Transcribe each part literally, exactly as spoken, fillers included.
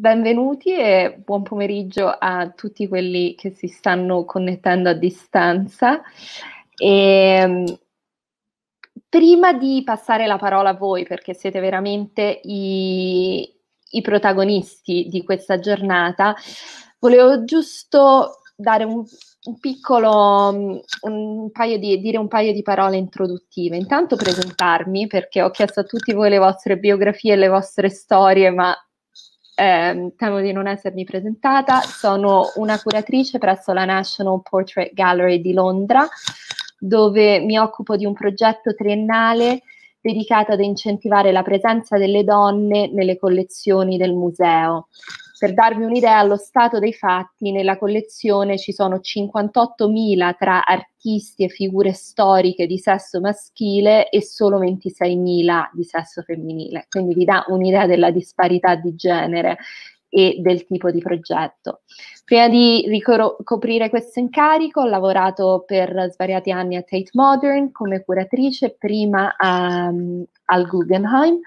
Benvenuti e buon pomeriggio a tutti quelli che si stanno connettendo a distanza. E prima di passare la parola a voi, perché siete veramente i, i protagonisti di questa giornata, volevo giusto dare un, un piccolo, un paio di, dire un paio di parole introduttive. Intanto presentarmi, perché ho chiesto a tutti voi le vostre biografie e le vostre storie, ma Eh, temo di non essermi presentata. Sono una curatrice presso la National Portrait Gallery di Londra, dove mi occupo di un progetto triennale dedicato ad incentivare la presenza delle donne nelle collezioni del museo. Per darvi un'idea, allo stato dei fatti, nella collezione ci sono cinquantottomila tra artisti e figure storiche di sesso maschile e solo ventiseimila di sesso femminile. Quindi vi dà un'idea della disparità di genere e del tipo di progetto. Prima di ricoprire questo incarico ho lavorato per svariati anni a Tate Modern come curatrice, prima um, al Guggenheim.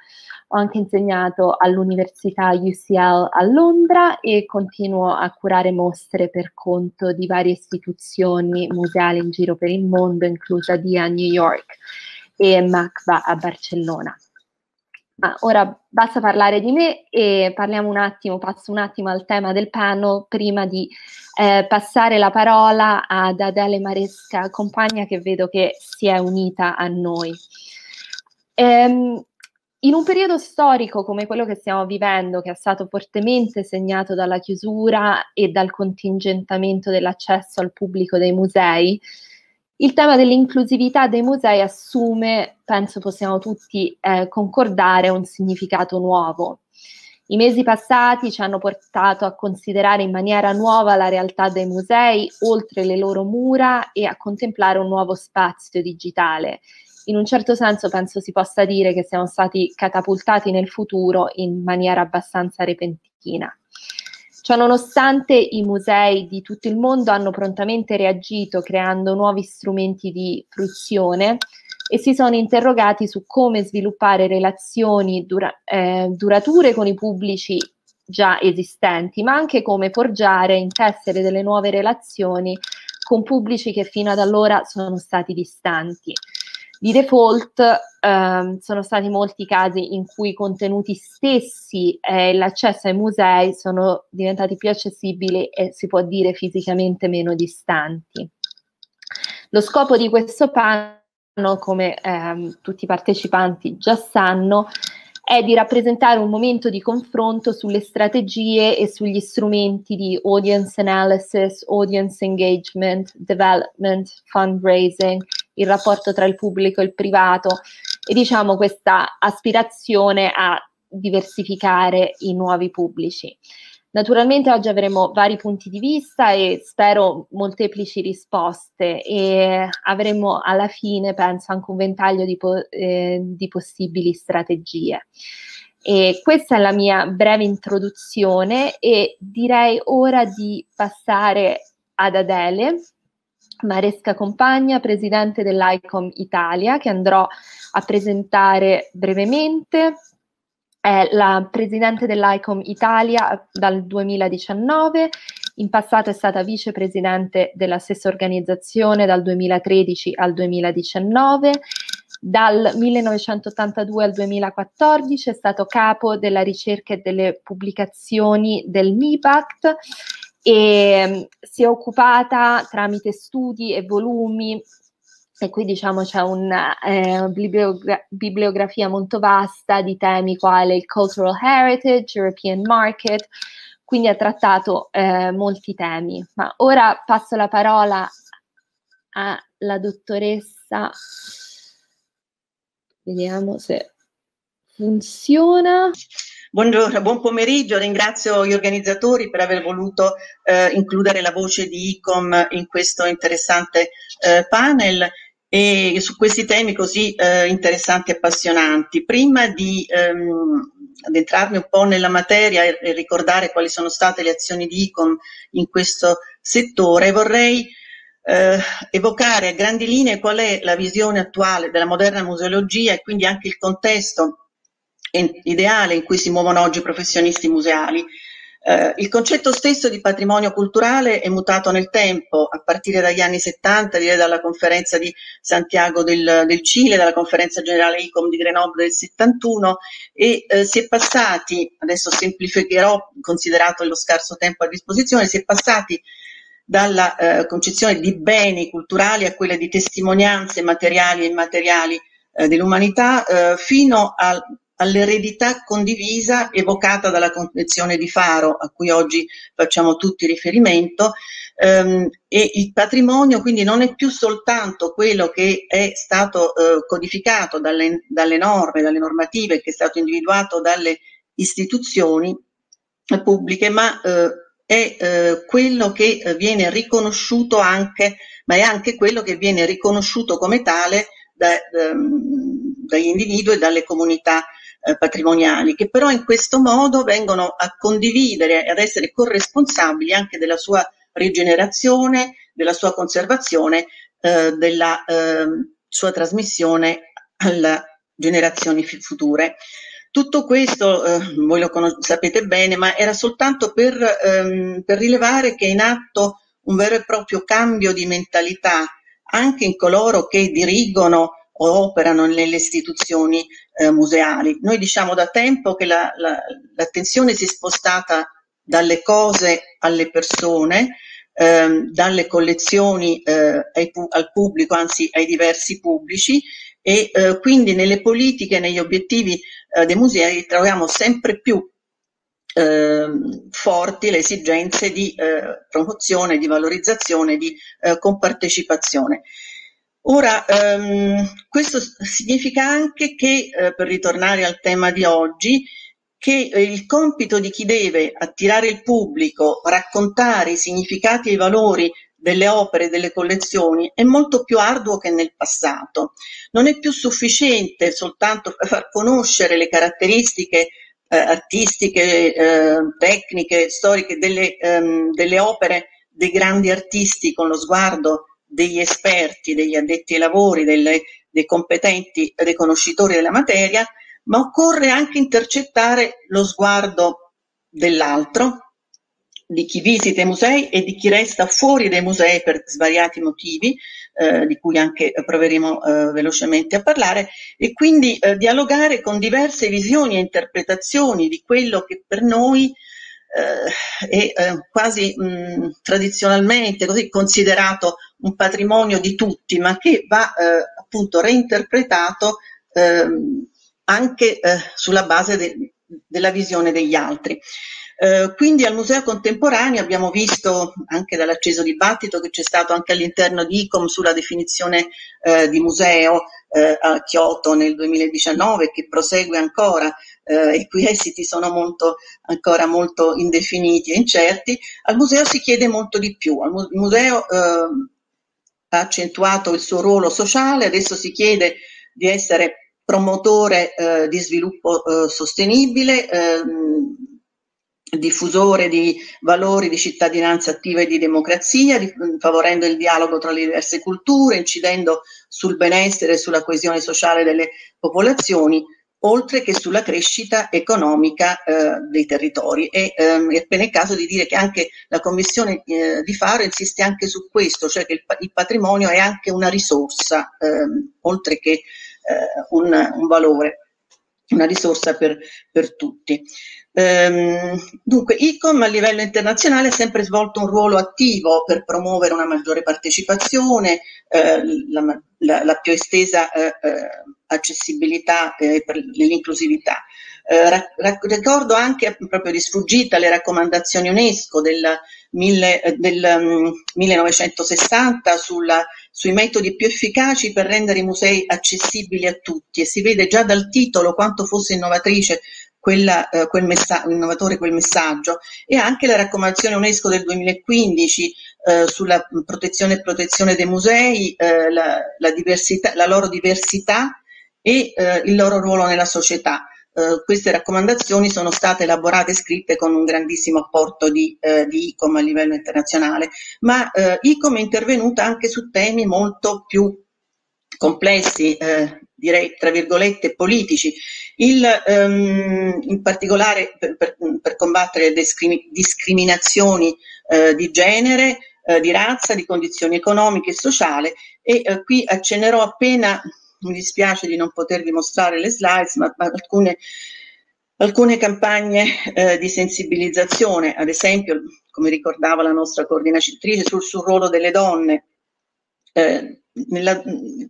Ho anche insegnato all'università U C L a Londra e continuo a curare mostre per conto di varie istituzioni museali in giro per il mondo, inclusa D I A New York e M A C B A a Barcellona. Ma ora basta parlare di me e parliamo un attimo, passo un attimo al tema del panel prima di eh, passare la parola ad Adele Maresca Compagna, che vedo che si è unita a noi. Ehm, In un periodo storico come quello che stiamo vivendo, che è stato fortemente segnato dalla chiusura e dal contingentamento dell'accesso al pubblico dei musei, il tema dell'inclusività dei musei assume, penso possiamo tutti eh, concordare, un significato nuovo. I mesi passati ci hanno portato a considerare in maniera nuova la realtà dei musei, oltre le loro mura, e a contemplare un nuovo spazio digitale. In un certo senso penso si possa dire che siamo stati catapultati nel futuro in maniera abbastanza repentina. Ciononostante, i musei di tutto il mondo hanno prontamente reagito creando nuovi strumenti di fruizione e si sono interrogati su come sviluppare relazioni dura, eh, durature con i pubblici già esistenti, ma anche come forgiare e intessere delle nuove relazioni con pubblici che fino ad allora sono stati distanti. Di default ehm, sono stati molti casi in cui i contenuti stessi e eh, l'accesso ai musei sono diventati più accessibili e si può dire fisicamente meno distanti. Lo scopo di questo panel, come ehm, tutti i partecipanti già sanno, è di rappresentare un momento di confronto sulle strategie e sugli strumenti di audience analysis, audience engagement, development, fundraising, il rapporto tra il pubblico e il privato e, diciamo, questa aspirazione a diversificare i nuovi pubblici. Naturalmente oggi avremo vari punti di vista e spero molteplici risposte, e avremo alla fine, penso, anche un ventaglio di, po eh, di possibili strategie. E questa è la mia breve introduzione e direi ora di passare ad Adele Maresca Compagna, presidente dell'ICOM Italia, che andrò a presentare brevemente. È la presidente dell'ICOM Italia dal duemiladiciannove, in passato è stata vicepresidente della stessa organizzazione dal duemilatredici al duemiladiciannove, dal millenovecentottantadue al duemilaquattordici è stato capo della ricerca e delle pubblicazioni del MiBAC e si è occupata tramite studi e volumi, e qui diciamo c'è una eh, bibliogra- bibliografia molto vasta di temi quali il cultural heritage, European market, quindi ha trattato eh, molti temi. Ma ora passo la parola alla dottoressa, vediamo se funziona. Buongiorno, buon pomeriggio, ringrazio gli organizzatori per aver voluto eh, includere la voce di ICOM in questo interessante eh, panel e su questi temi così eh, interessanti e appassionanti. Prima di ehm, addentrarmi un po' nella materia e, e ricordare quali sono state le azioni di ICOM in questo settore, vorrei eh, evocare a grandi linee qual è la visione attuale della moderna museologia e quindi anche il contesto ideale in cui si muovono oggi i professionisti museali. Eh, il concetto stesso di patrimonio culturale è mutato nel tempo, a partire dagli anni settanta, direi dalla conferenza di Santiago del, del Cile, dalla conferenza generale I C O M di Grenoble del settantuno, e eh, si è passati, adesso semplificherò considerato lo scarso tempo a disposizione, si è passati dalla eh, concezione di beni culturali a quella di testimonianze materiali e immateriali eh, dell'umanità, eh, fino al all'eredità condivisa evocata dalla Convenzione di Faro, a cui oggi facciamo tutti riferimento, ehm, e il patrimonio quindi non è più soltanto quello che è stato eh, codificato dalle, dalle norme, dalle normative, che è stato individuato dalle istituzioni pubbliche, ma eh, è eh, quello che viene riconosciuto anche, ma è anche quello che viene riconosciuto come tale da, ehm, dagli individui e dalle comunità patrimoniali, che però in questo modo vengono a condividere e ad essere corresponsabili anche della sua rigenerazione, della sua conservazione, eh, della eh, sua trasmissione alle generazioni future. Tutto questo eh, voi lo sapete bene, ma era soltanto per, ehm, per rilevare che è in atto un vero e proprio cambio di mentalità anche in coloro che dirigono o operano nelle istituzioni eh, museali. Noi diciamo da tempo che la, la, l'attenzione si è spostata dalle cose alle persone, ehm, dalle collezioni eh, ai, al pubblico, anzi ai diversi pubblici, e eh, quindi nelle politiche, negli obiettivi eh, dei musei troviamo sempre più eh, forti le esigenze di eh, promozione, di valorizzazione, di eh, compartecipazione. Ora, ehm, questo significa anche che, eh, per ritornare al tema di oggi, che il compito di chi deve attirare il pubblico, raccontare i significati e i valori delle opere, delle collezioni, è molto più arduo che nel passato. Non è più sufficiente soltanto far conoscere le caratteristiche eh, artistiche, eh, tecniche, storiche delle, ehm, delle opere dei grandi artisti con lo sguardo degli esperti, degli addetti ai lavori, delle, dei competenti, dei conoscitori della materia, ma occorre anche intercettare lo sguardo dell'altro, di chi visita i musei e di chi resta fuori dai musei per svariati motivi, eh, di cui anche proveremo eh, velocemente a parlare, e quindi eh, dialogare con diverse visioni e interpretazioni di quello che per noi Eh, e eh, quasi mh, tradizionalmente così considerato un patrimonio di tutti, ma che va eh, appunto reinterpretato eh, anche eh, sulla base de- della visione degli altri. Eh, quindi al museo contemporaneo abbiamo visto anche dall'acceso dibattito che c'è stato anche all'interno di I C O M sulla definizione eh, di museo eh, a Kyoto nel duemiladiciannove, che prosegue ancora, Eh, i cui esiti sono molto, ancora molto indefiniti e incerti. Al museo si chiede molto di più. Il museo eh, ha accentuato il suo ruolo sociale, adesso si chiede di essere promotore eh, di sviluppo eh, sostenibile, eh, diffusore di valori di cittadinanza attiva e di democrazia, di, favorendo il dialogo tra le diverse culture, incidendo sul benessere e sulla coesione sociale delle popolazioni, oltre che sulla crescita economica eh, dei territori. E ehm, è appena il caso di dire che anche la Convenzione eh, di Faro insiste anche su questo, cioè che il, il patrimonio è anche una risorsa, ehm, oltre che eh, un, un valore, una risorsa per, per tutti. Ehm, dunque, I C O M a livello internazionale ha sempre svolto un ruolo attivo per promuovere una maggiore partecipazione, eh, la, la, la più estesa eh, eh, accessibilità e eh, l'inclusività. Eh, rac- ricordo anche proprio di sfuggita le raccomandazioni UNESCO del, mille, eh, del um, millenovecentosessanta sulla, sui metodi più efficaci per rendere i musei accessibili a tutti, e si vede già dal titolo quanto fosse innovatrice quella, eh, quel messa- innovatore quel messaggio, e anche la raccomandazione UNESCO del duemilaquindici eh, sulla protezione e protezione dei musei, eh, la, la, diversità, la loro diversità e eh, il loro ruolo nella società. Eh, queste raccomandazioni sono state elaborate e scritte con un grandissimo apporto di, eh, di I C O M a livello internazionale, ma eh, I C O M è intervenuta anche su temi molto più complessi, eh, direi tra virgolette, politici. Il, ehm, in particolare per, per, per combattere le discrimi- discriminazioni eh, di genere, eh, di razza, di condizioni economiche e sociali, e eh, qui accennerò appena, mi dispiace di non potervi mostrare le slides, ma, ma alcune, alcune campagne eh, di sensibilizzazione, ad esempio, come ricordava la nostra coordinatrice, sul, sul ruolo delle donne, eh, Nella,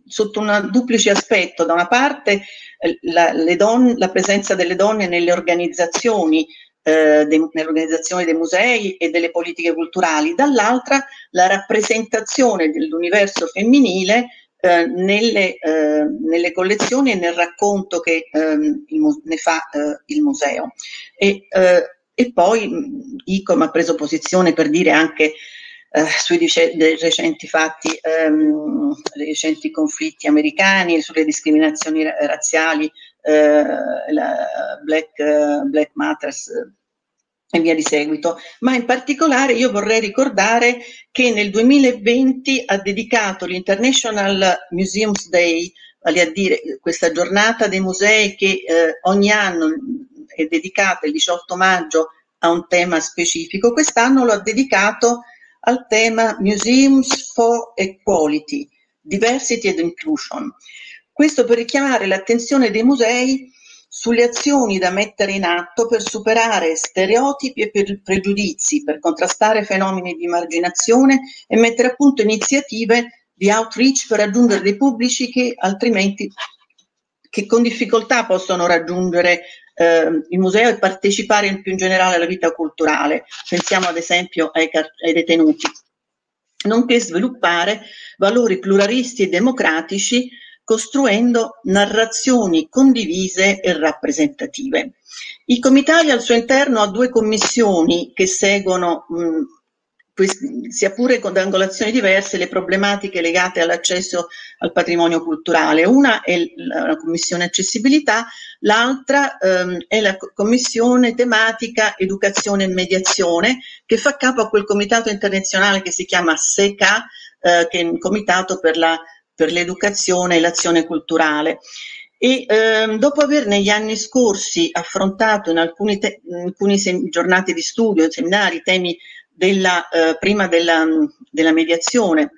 sotto un duplice aspetto: da una parte la, le don, la presenza delle donne nelle organizzazioni, eh, de, nell'organizzazione dei musei e delle politiche culturali, dall'altra la rappresentazione dell'universo femminile eh, nelle, eh, nelle collezioni e nel racconto che eh, il, ne fa eh, il museo. E, eh, e poi I C O M ha preso posizione per dire anche Eh, sui dei recenti fatti, ehm, dei recenti conflitti americani, sulle discriminazioni razziali, eh, la Black, uh, Black Matters eh, e via di seguito. Ma in particolare io vorrei ricordare che nel duemilaventi ha dedicato l'International Museums Day, vale a dire questa giornata dei musei che eh, ogni anno è dedicata il diciotto maggio a un tema specifico. Quest'anno lo ha dedicato al tema Museums for Equality, Diversity and Inclusion. Questo per richiamare l'attenzione dei musei sulle azioni da mettere in atto per superare stereotipi e per pregiudizi, per contrastare fenomeni di marginazione e mettere a punto iniziative di outreach per raggiungere dei pubblici che altrimenti, che con difficoltà possono raggiungere Eh, il museo e partecipare in più in generale alla vita culturale. Pensiamo ad esempio ai, ai detenuti, nonché sviluppare valori pluralisti e democratici costruendo narrazioni condivise e rappresentative. Il Comitato al suo interno ha due commissioni che seguono, mh, questi, sia pure con angolazioni diverse, le problematiche legate all'accesso al patrimonio culturale. Una è la commissione accessibilità, l'altra ehm, è la commissione tematica educazione e mediazione, che fa capo a quel comitato internazionale che si chiama SECA, eh, che è un comitato per, la, per l'educazione e l'azione culturale. E ehm, dopo aver negli anni scorsi affrontato in alcuni, te- in alcuni sem- giornate di studio, seminari, temi della, eh, prima della, della mediazione,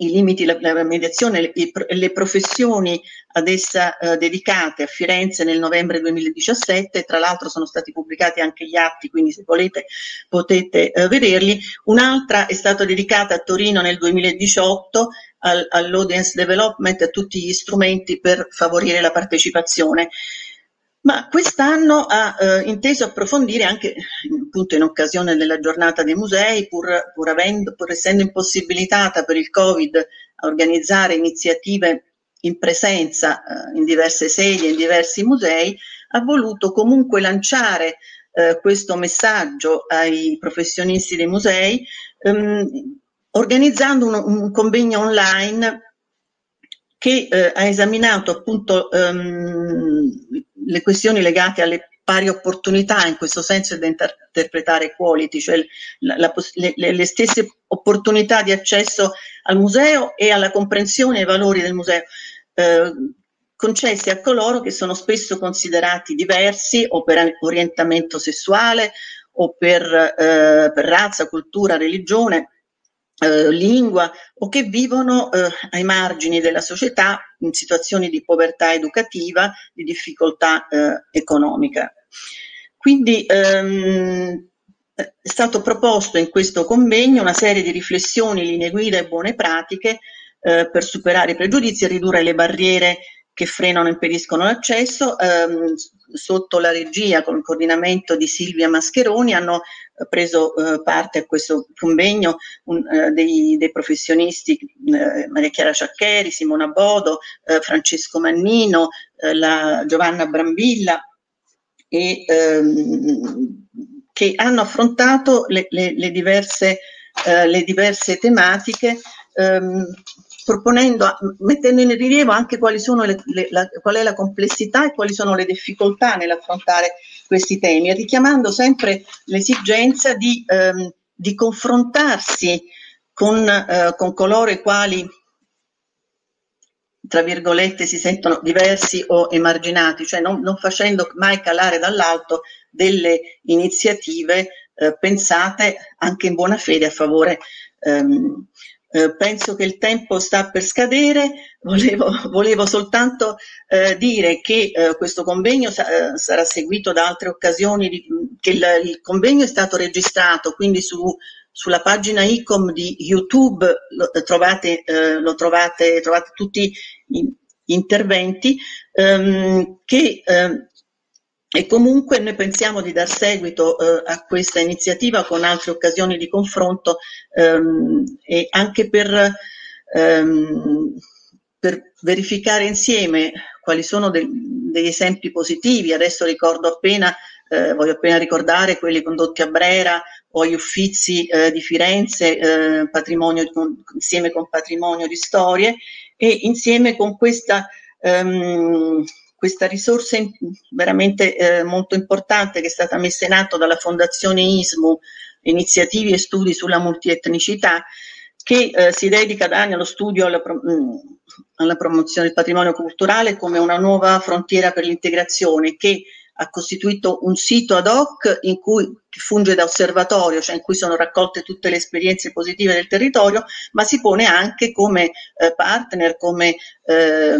i limiti della mediazione, le, le professioni ad essa eh, dedicate a Firenze nel novembre duemiladiciassette, tra l'altro sono stati pubblicati anche gli atti, quindi se volete potete eh, vederli. Un'altra è stata dedicata a Torino nel duemiladiciotto al, all'audience development, a tutti gli strumenti per favorire la partecipazione. Ma quest'anno ha eh, inteso approfondire anche, appunto, in occasione della giornata dei musei, pur, pur, avendo, pur essendo impossibilitata per il Covid a organizzare iniziative in presenza eh, in diverse sedi e in diversi musei, ha voluto comunque lanciare eh, questo messaggio ai professionisti dei musei, ehm, organizzando un, un convegno online che eh, ha esaminato appunto ehm, le questioni legate alle pari opportunità, in questo senso è da interpretare equality, cioè la, la, le, le stesse opportunità di accesso al museo e alla comprensione dei valori del museo, eh, concessi a coloro che sono spesso considerati diversi o per orientamento sessuale o per, eh, per razza, cultura, religione, Eh, lingua, o che vivono eh, ai margini della società in situazioni di povertà educativa, di difficoltà eh, economica. Quindi ehm, è stato proposto in questo convegno una serie di riflessioni, linee guida e buone pratiche eh, per superare i pregiudizi e ridurre le barriere che frenano e impediscono l'accesso. Ehm, sotto la regia, con il coordinamento di Silvia Mascheroni, hanno preso eh, parte a questo convegno un, eh, dei, dei professionisti eh, Maria Chiara Ciaccheri, Simona Bodo, eh, Francesco Mannino, eh, la Giovanna Brambilla, e, ehm, che hanno affrontato le, le, le, diverse, eh, le diverse tematiche, ehm, proponendo, mettendo in rilievo anche quali sono le, le, la, qual è la complessità e quali sono le difficoltà nell'affrontare questi temi, richiamando sempre l'esigenza di, ehm, di confrontarsi con, eh, con coloro i quali tra virgolette, si sentono diversi o emarginati, cioè non, non facendo mai calare dall'alto delle iniziative eh, pensate anche in buona fede a favore. Ehm, eh, penso che il tempo sta per scadere, volevo, volevo soltanto eh, dire che eh, questo convegno sa sarà seguito da altre occasioni, di, che il, il convegno è stato registrato, quindi su... sulla pagina I COM di YouTube lo trovate, eh, lo trovate, trovate tutti gli interventi ehm, che, eh, e comunque noi pensiamo di dar seguito eh, a questa iniziativa con altre occasioni di confronto ehm, e anche per, ehm, per verificare insieme quali sono de- degli esempi positivi. Adesso ricordo appena, eh, voglio appena ricordare quelli condotti a Brera o agli Uffizi eh, di Firenze, eh, patrimonio, insieme con Patrimonio di Storie, e insieme con questa, ehm, questa risorsa in, veramente eh, molto importante che è stata messa in atto dalla Fondazione Ismu, iniziative e studi sulla multietnicità, che eh, si dedica da anni allo studio alla, pro alla promozione del patrimonio culturale come una nuova frontiera per l'integrazione, che ha costituito un sito ad hoc in cui funge da osservatorio, cioè in cui sono raccolte tutte le esperienze positive del territorio, ma si pone anche come eh, partner, come eh,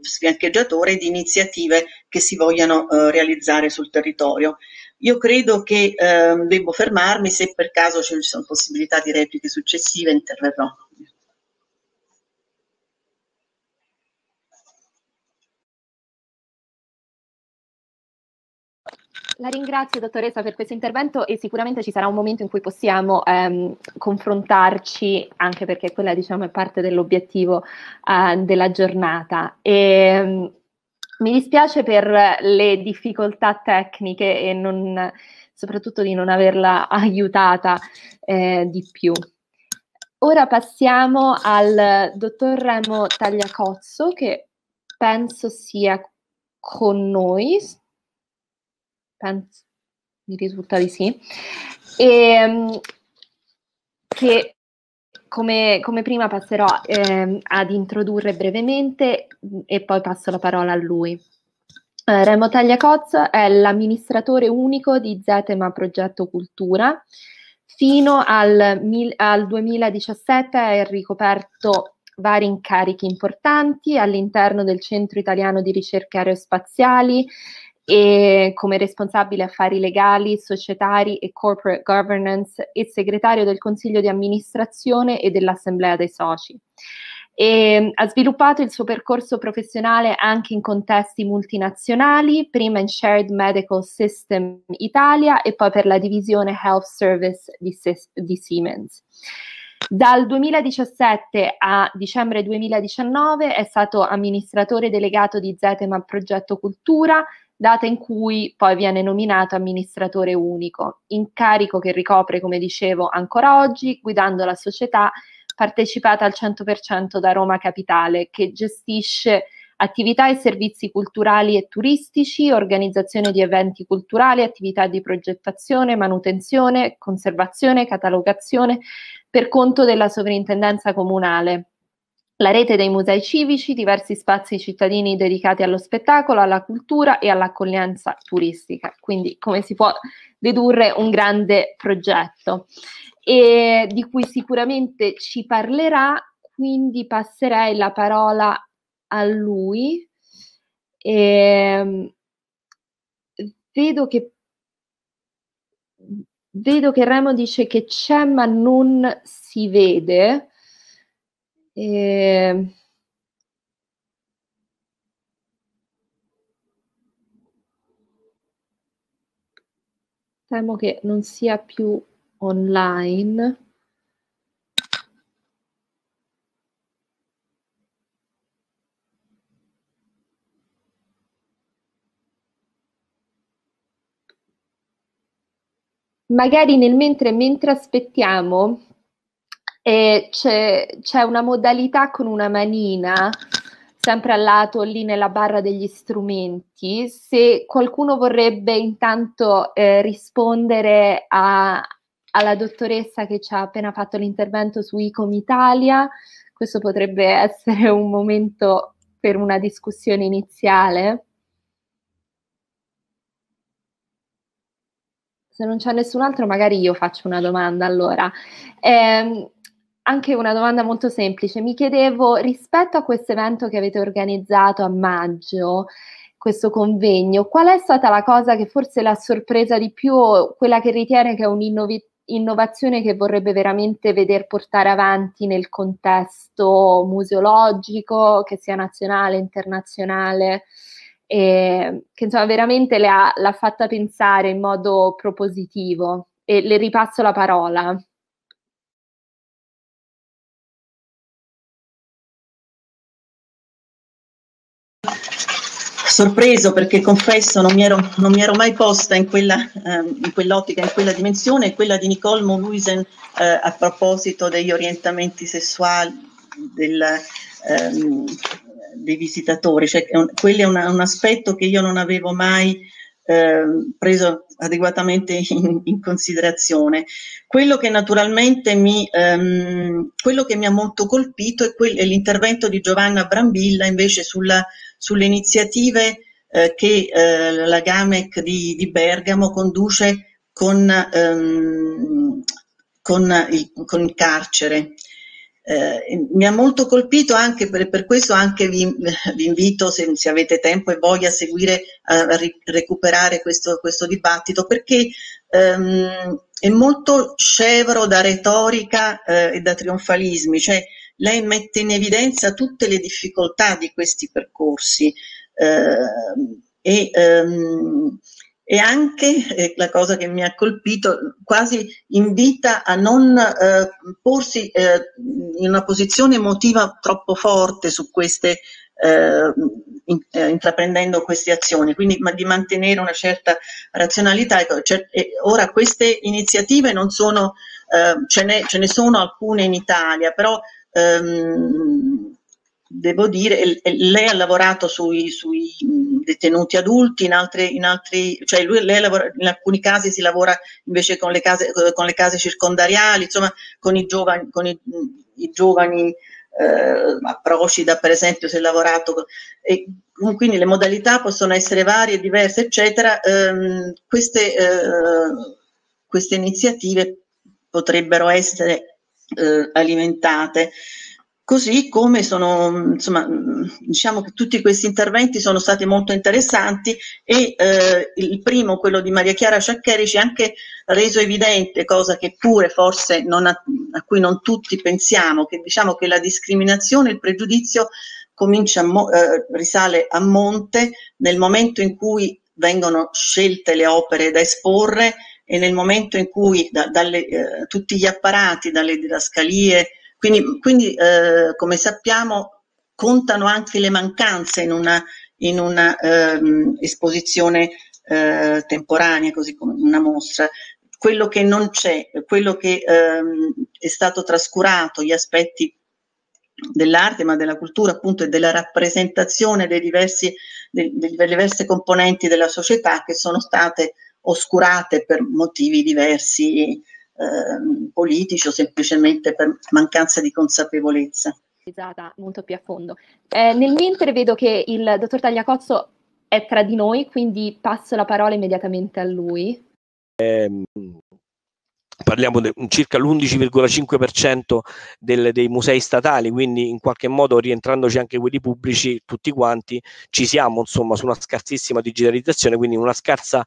fiancheggiatore di iniziative che si vogliano eh, realizzare sul territorio. Io credo che eh, debbo fermarmi, se per caso ci sono possibilità di repliche successive interverrò. La ringrazio, dottoressa, per questo intervento, e sicuramente ci sarà un momento in cui possiamo ehm, confrontarci, anche perché quella, diciamo, è parte dell'obiettivo eh, della giornata. E, mi dispiace per le difficoltà tecniche e non, soprattutto di non averla aiutata eh, di più. Ora passiamo al dottor Remo Tagliacozzo, che penso sia con noi. Penso, mi risulta di sì, e, che come, come prima passerò eh, ad introdurre brevemente e poi passo la parola a lui. Eh, Remo Tagliacozzo è l'amministratore unico di Zetema Progetto Cultura. Fino al, al duemiladiciassette è ricoperto vari incarichi importanti all'interno del Centro Italiano di Ricerche Aerospaziali, e come responsabile affari legali, societari e corporate governance, e segretario del Consiglio di amministrazione e dell'Assemblea dei Soci. E ha sviluppato il suo percorso professionale anche in contesti multinazionali, prima in Shared Medical System Italia e poi per la divisione Health Service di, di Siemens. Dal duemiladiciassette a dicembre duemiladiciannove è stato amministratore delegato di Zetema Progetto Cultura, data in cui poi viene nominato amministratore unico, incarico che ricopre, come dicevo, ancora oggi, guidando la società partecipata al cento per cento da Roma Capitale, che gestisce attività e servizi culturali e turistici, organizzazione di eventi culturali, attività di progettazione, manutenzione, conservazione, catalogazione, per conto della Sovrintendenza comunale. La rete dei musei civici, diversi spazi cittadini dedicati allo spettacolo, alla cultura e all'accoglienza turistica. Quindi, come si può dedurre, un grande progetto, e di cui sicuramente ci parlerà, quindi passerei la parola a lui. E vedo che vedo che Remo dice che c'è ma non si vede. Eh, temo che non sia più online. Magari nel mentre mentre aspettiamo, Eh, c'è una modalità con una manina sempre al lato lì nella barra degli strumenti, se qualcuno vorrebbe intanto eh, rispondere a, alla dottoressa che ci ha appena fatto l'intervento su I COM Italia, questo potrebbe essere un momento per una discussione iniziale? Se non c'è nessun altro, magari io faccio una domanda allora. Eh, anche una domanda molto semplice. Mi chiedevo, rispetto a questo evento che avete organizzato a maggio, questo convegno, qual è stata la cosa che forse l'ha sorpresa di più, o quella che ritiene che è un'innovazione che vorrebbe veramente veder portare avanti nel contesto museologico, che sia nazionale, internazionale? E che insomma veramente l'ha fatta pensare in modo propositivo, e le ripasso la parola. Sorpreso, perché confesso non mi ero, non mi ero mai posta in quell'ottica, eh, in, in quella dimensione, quella di Nicole Mouluisen eh, a proposito degli orientamenti sessuali del... Ehm, dei visitatori, cioè quello è un, un aspetto che io non avevo mai eh, preso adeguatamente in, in considerazione. Quello che naturalmente mi, ehm, quello che mi ha molto colpito è, è l'intervento di Giovanna Brambilla invece sulla, sulle iniziative eh, che eh, la GAMEC di, di Bergamo conduce con, ehm, con, il, con il carcere. Eh, mi ha molto colpito anche per, per questo anche vi, vi invito, se, se avete tempo e voglia, a seguire, a ri, recuperare questo, questo dibattito, perché ehm, è molto scevro da retorica eh, e da trionfalismi, cioè lei mette in evidenza tutte le difficoltà di questi percorsi eh, e ehm, E anche, eh, la cosa che mi ha colpito, quasi invita a non eh, porsi eh, in una posizione emotiva troppo forte su queste, eh, in, eh, intraprendendo queste azioni, quindi ma di mantenere una certa razionalità. Cioè, eh, ora queste iniziative non sono, eh, ce, ne, ce ne sono alcune in Italia, però... Ehm, devo dire, lei ha lavorato sui, sui detenuti adulti, in altri, in altri cioè lui, lei lavora, in alcuni casi si lavora invece con le case, con le case circondariali, insomma con i giovani, con i, i giovani eh, a Procida per esempio si è lavorato, e quindi le modalità possono essere varie, diverse, eccetera. Eh, queste, eh, queste iniziative potrebbero essere eh, alimentate. Così come sono, insomma, diciamo che tutti questi interventi sono stati molto interessanti, e eh, il primo, quello di Maria Chiara Ciaccheri, ci ha anche reso evidente, cosa che pure forse non a, a cui non tutti pensiamo, che diciamo che la discriminazione, il pregiudizio comincia a, eh, risale a monte nel momento in cui vengono scelte le opere da esporre, e nel momento in cui da, dalle, eh, tutti gli apparati, dalle didascalie. Quindi, quindi eh, come sappiamo, contano anche le mancanze in una, in una ehm, esposizione eh, temporanea, così come una mostra. Quello che non c'è, quello che ehm, è stato trascurato, gli aspetti dell'arte, ma della cultura appunto, e della rappresentazione dei diversi, de, delle diverse componenti della società, che sono state oscurate per motivi diversi, Eh, politici, o semplicemente per mancanza di consapevolezza. Molto più a fondo. Eh, nel mentre vedo che il dottor Tagliacozzo è tra di noi, quindi passo la parola immediatamente a lui. Eh, parliamo di circa l'undici virgola cinque per cento dei musei statali, quindi in qualche modo, rientrandoci anche quelli pubblici, tutti quanti ci siamo, insomma, su una scarsissima digitalizzazione, quindi una scarsa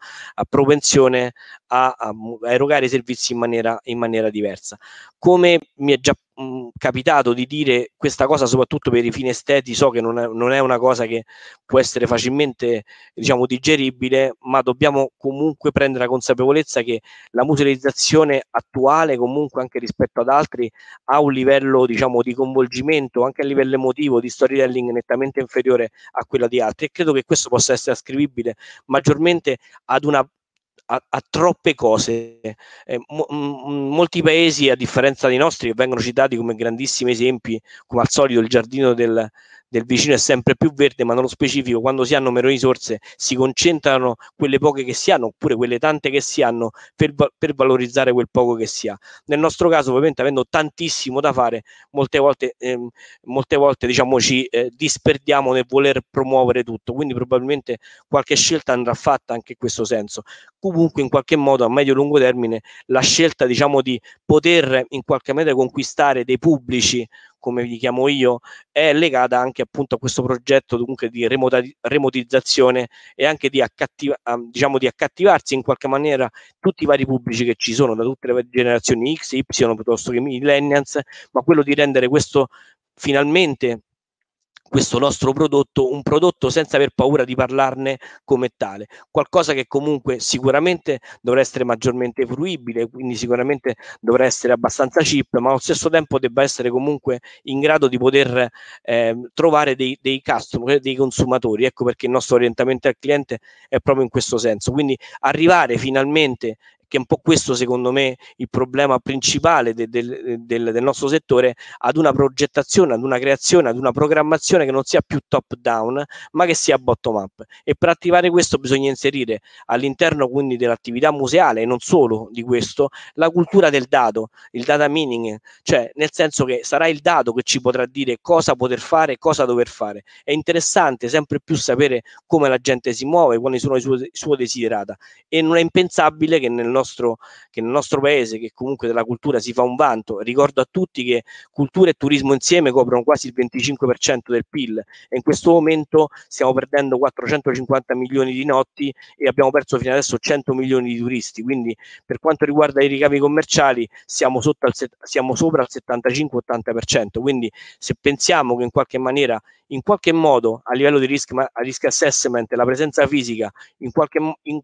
propensione a, a, a erogare i servizi in maniera, in maniera diversa. Come mi è già mh, capitato di dire questa cosa, soprattutto per i finesteti, so che non è, non è una cosa che può essere facilmente, diciamo, digeribile, ma dobbiamo comunque prendere la consapevolezza che la musealizzazione attuale, comunque anche rispetto ad altri, ha un livello, diciamo, di coinvolgimento anche a livello emotivo, di storytelling nettamente inferiore a quella di altri, e credo che questo possa essere ascrivibile maggiormente ad una A, a troppe cose. Eh, mo, m, molti paesi, a differenza dei nostri, che vengono citati come grandissimi esempi, come al solito il giardino del, del vicino è sempre più verde, ma nello specifico quando si hanno meno risorse si concentrano quelle poche che si hanno oppure quelle tante che si hanno per, per valorizzare quel poco che si ha. Nel nostro caso ovviamente avendo tantissimo da fare molte volte, ehm, molte volte diciamo, ci eh, disperdiamo nel voler promuovere tutto, quindi probabilmente qualche scelta andrà fatta anche in questo senso. Comunque in qualche modo a medio e lungo termine la scelta diciamo, di poter in qualche modo conquistare dei pubblici, come vi chiamo io, è legata anche appunto a questo progetto dunque di remotizzazione e anche di, accattiva, diciamo, di accattivarsi in qualche maniera tutti i vari pubblici che ci sono, da tutte le generazioni X, Y piuttosto che millennials, ma quello di rendere questo finalmente questo nostro prodotto, un prodotto senza aver paura di parlarne come tale, qualcosa che comunque sicuramente dovrà essere maggiormente fruibile, quindi sicuramente dovrà essere abbastanza cheap, ma allo stesso tempo debba essere comunque in grado di poter eh, trovare dei, dei customer, dei consumatori, ecco perché il nostro orientamento al cliente è proprio in questo senso, quindi arrivare finalmente, che è un po' questo secondo me il problema principale del, del, del, del nostro settore, ad una progettazione, ad una creazione, ad una programmazione che non sia più top down ma che sia bottom up, e per attivare questo bisogna inserire all'interno quindi dell'attività museale e non solo di questo la cultura del dato, il data mining, cioè nel senso che sarà il dato che ci potrà dire cosa poter fare e cosa dover fare. È interessante sempre più sapere come la gente si muove, quali sono i suoi, suo desiderata, e non è impensabile che nel nostro che nel nostro paese, che comunque della cultura si fa un vanto, ricordo a tutti che cultura e turismo insieme coprono quasi il venticinque per cento del P I L e in questo momento stiamo perdendo quattrocentocinquanta milioni di notti e abbiamo perso fino adesso cento milioni di turisti, quindi per quanto riguarda i ricavi commerciali siamo, sotto al siamo sopra al settantacinque ottanta per cento, quindi se pensiamo che in qualche maniera, in qualche modo a livello di risk, ma, risk assessment la presenza fisica in qualche in,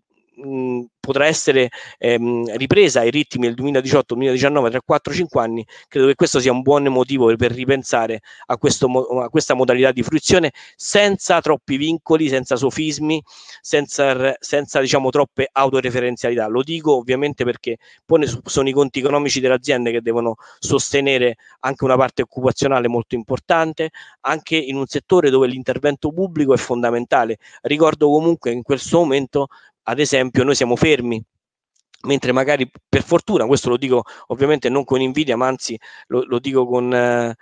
potrà essere ehm, ripresa ai ritmi del duemiladiciotto duemiladiciannove tra quattro cinque anni, credo che questo sia un buon motivo per, per ripensare a, questo, a questa modalità di fruizione senza troppi vincoli, senza sofismi, senza, senza diciamo troppe autoreferenzialità. Lo dico ovviamente perché poi sono i conti economici delle aziende che devono sostenere anche una parte occupazionale molto importante, anche in un settore dove l'intervento pubblico è fondamentale. Ricordo comunque che in questo momento ad esempio noi siamo fermi, mentre magari per fortuna, questo lo dico ovviamente non con invidia ma anzi lo, lo dico, con, eh,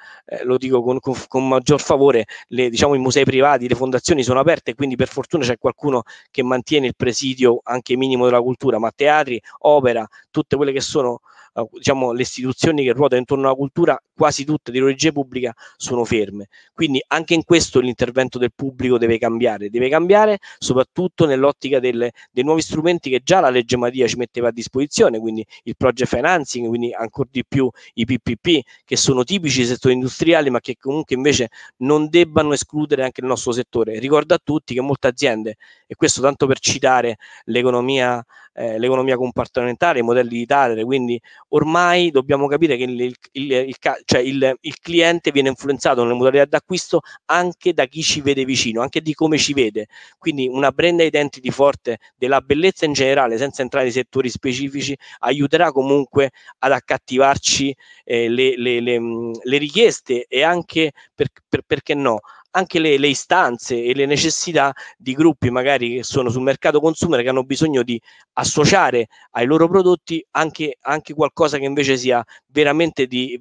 lo dico con, con, con maggior favore, le, diciamo, i musei privati, le fondazioni sono aperte, quindi per fortuna c'è qualcuno che mantiene il presidio anche minimo della cultura, ma teatri, opera, tutte quelle che sono eh, diciamo, le istituzioni che ruotano intorno alla cultura, quasi tutte di origine pubblica, sono ferme. Quindi anche in questo l'intervento del pubblico deve cambiare, deve cambiare soprattutto nell'ottica dei nuovi strumenti che già la legge Madia ci metteva a disposizione, quindi il project financing, quindi ancora di più i P P P che sono tipici dei settori industriali ma che comunque invece non debbano escludere anche il nostro settore. Ricordo a tutti che molte aziende, e questo tanto per citare l'economia eh, l'economia compartimentale, i modelli di Thaler, quindi ormai dobbiamo capire che il, il, il, il, cioè il, il cliente viene influenzato nelle modalità d'acquisto anche da chi ci vede vicino, anche di come ci vede, quindi una brand identity forte della bellezza in generale senza entrare nei settori specifici aiuterà comunque ad accattivarci eh, le, le, le, le richieste e anche per, per, perché no anche le, le istanze e le necessità di gruppi magari che sono sul mercato consumer, che hanno bisogno di associare ai loro prodotti anche, anche qualcosa che invece sia veramente di,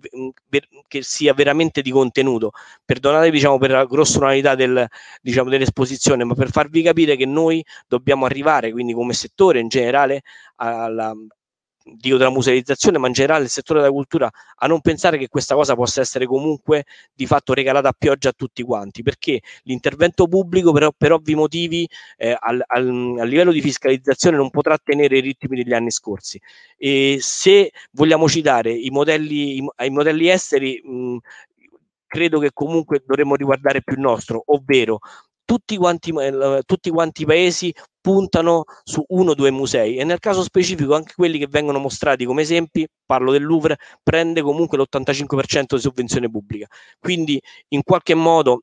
che sia veramente di contenuto. Perdonate diciamo, per la grossolanità del, diciamo, dell'esposizione, ma per farvi capire che noi dobbiamo arrivare quindi come settore in generale alla... dico della musealizzazione, ma in generale il settore della cultura, a non pensare che questa cosa possa essere comunque di fatto regalata a pioggia a tutti quanti, perché l'intervento pubblico per, per ovvi motivi eh, al, al, a livello di fiscalizzazione non potrà tenere i ritmi degli anni scorsi, e se vogliamo citare i modelli, i, i modelli esteri mh, credo che comunque dovremmo riguardare più il nostro, ovvero tutti quanti, eh, tutti quanti i paesi puntano su uno o due musei, e nel caso specifico anche quelli che vengono mostrati come esempi, parlo del Louvre, prende comunque l'ottantacinque per cento di sovvenzione pubblica, quindi in qualche modo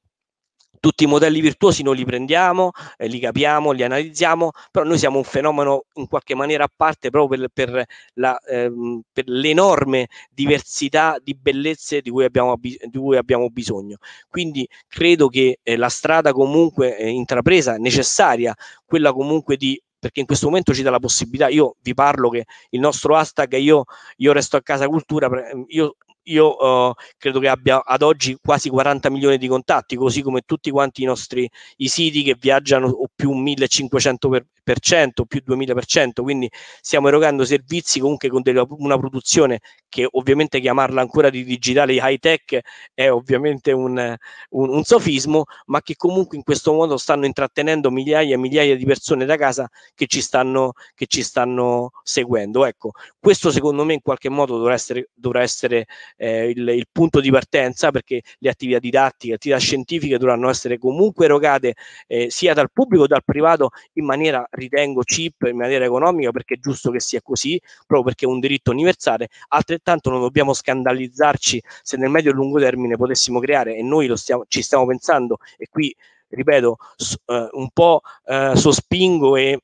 Tutti i modelli virtuosi noi li prendiamo, eh, li capiamo, li analizziamo, però noi siamo un fenomeno in qualche maniera a parte proprio per, per, la, ehm, per l'enorme diversità di bellezze di cui abbiamo, di cui abbiamo bisogno. Quindi credo che eh, la strada comunque eh, intrapresa è necessaria, quella comunque di... perché in questo momento ci dà la possibilità, io vi parlo che il nostro hashtag io, io resto a casa cultura, io... Io uh, credo che abbia ad oggi quasi quaranta milioni di contatti, così come tutti quanti i nostri i siti che viaggiano o più millecinquecento per cento, per, per cento, più duemila per cento, quindi stiamo erogando servizi comunque con delle, una produzione che ovviamente chiamarla ancora di digitale high tech è ovviamente un, un, un sofismo, ma che comunque in questo modo stanno intrattenendo migliaia e migliaia di persone da casa che ci stanno, che ci stanno seguendo. Ecco, questo secondo me in qualche modo dovrà essere, dovrà essere Eh, il, il punto di partenza, perché le attività didattiche, le attività scientifiche dovranno essere comunque erogate eh, sia dal pubblico che dal privato in maniera, ritengo, cheap, in maniera economica, perché è giusto che sia così, proprio perché è un diritto universale. Altrettanto non dobbiamo scandalizzarci se nel medio e lungo termine potessimo creare, e noi lo stiamo, ci stiamo pensando, e qui ripeto so, eh, un po' eh, sospingo e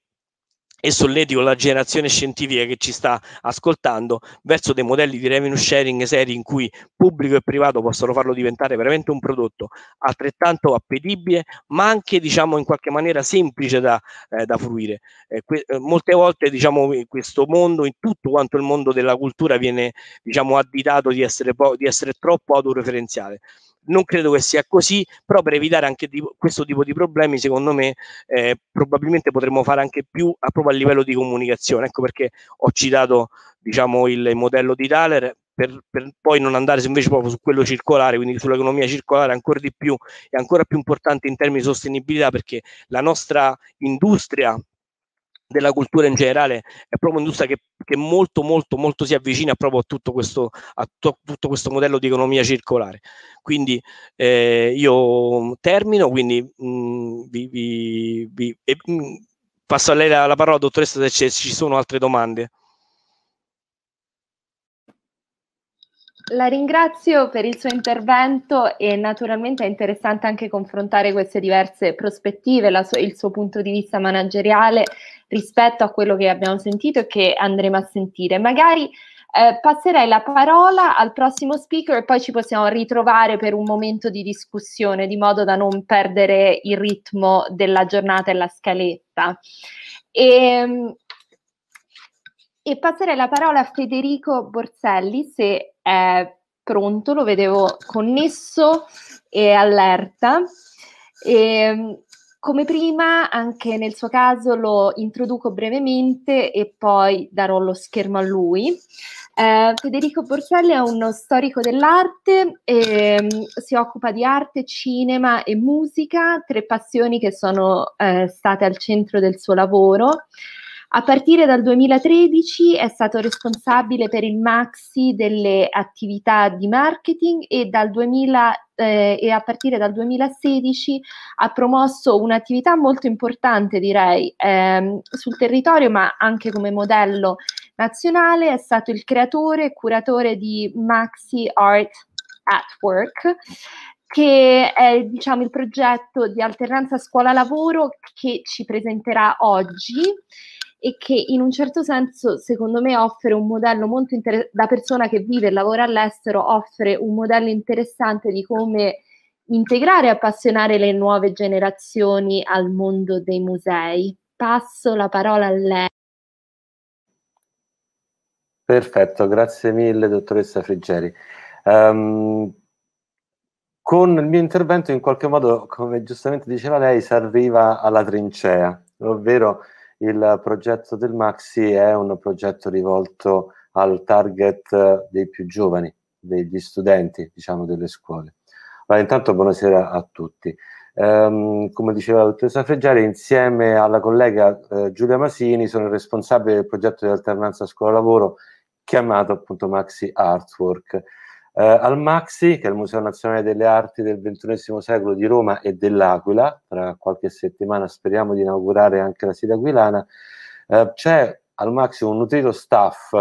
e solletico la generazione scientifica che ci sta ascoltando verso dei modelli di revenue sharing seri in cui pubblico e privato possono farlo diventare veramente un prodotto altrettanto appetibile, ma anche diciamo in qualche maniera semplice da, eh, da fruire. Eh, eh, molte volte diciamo questo mondo, in tutto quanto il mondo della cultura, viene diciamo additato di essere, di essere troppo autoreferenziale. Non credo che sia così, però per evitare anche di questo tipo di problemi, secondo me, eh, probabilmente potremmo fare anche più a, proprio a livello di comunicazione. Ecco perché ho citato diciamo, il modello di Thaler, per, per poi non andare invece proprio su quello circolare, quindi sull'economia circolare ancora di più, è ancora più importante in termini di sostenibilità, perché la nostra industria della cultura in generale è proprio un'industria che, che molto molto molto si avvicina proprio a tutto questo, a to, tutto questo modello di economia circolare. Quindi eh, io termino, quindi mh, vi, vi, vi, e, mh, passo a lei la, la parola, dottoressa, se ci sono altre domande. La ringrazio per il suo intervento e naturalmente è interessante anche confrontare queste diverse prospettive, la sua, il suo punto di vista manageriale rispetto a quello che abbiamo sentito e che andremo a sentire. Magari eh, passerei la parola al prossimo speaker e poi ci possiamo ritrovare per un momento di discussione, di modo da non perdere il ritmo della giornata e la scaletta. E, e passerei la parola a Federico Borzelli, se è pronto, lo vedevo connesso e allerta. E, come prima, anche nel suo caso lo introduco brevemente e poi darò lo schermo a lui. Eh, Federico Borzelli è uno storico dell'arte, eh, si occupa di arte, cinema e musica, tre passioni che sono eh, state al centro del suo lavoro. A partire dal duemilatredici è stato responsabile per il MAXXI delle attività di marketing e, dal duemila, eh, e a partire dal duemilasedici ha promosso un'attività molto importante, direi, ehm, sul territorio, ma anche come modello nazionale. È stato il creatore e curatore di MAXXI Art at Work, che è diciamo, il progetto di alternanza scuola-lavoro che ci presenterà oggi, e che in un certo senso secondo me offre un modello molto interessante, da persona che vive e lavora all'estero, offre un modello interessante di come integrare e appassionare le nuove generazioni al mondo dei musei. Passo la parola a lei. Perfetto, grazie mille dottoressa Friggeri. Um, con il mio intervento in qualche modo, come giustamente diceva lei, si arriva alla trincea, ovvero il progetto del MAXXI è un progetto rivolto al target dei più giovani, degli studenti, diciamo, delle scuole. Allora, intanto buonasera a tutti. Ehm, come diceva la dottoressa Friggeri, insieme alla collega eh, Giulia Masini sono responsabile del progetto di alternanza scuola-lavoro, chiamato appunto MAXXI Artwork. Eh, al MAXXI, che è il Museo Nazionale delle Arti del ventunesimo secolo di Roma e dell'Aquila, tra qualche settimana speriamo di inaugurare anche la sede aquilana, eh, c'è al MAXXI un nutrito staff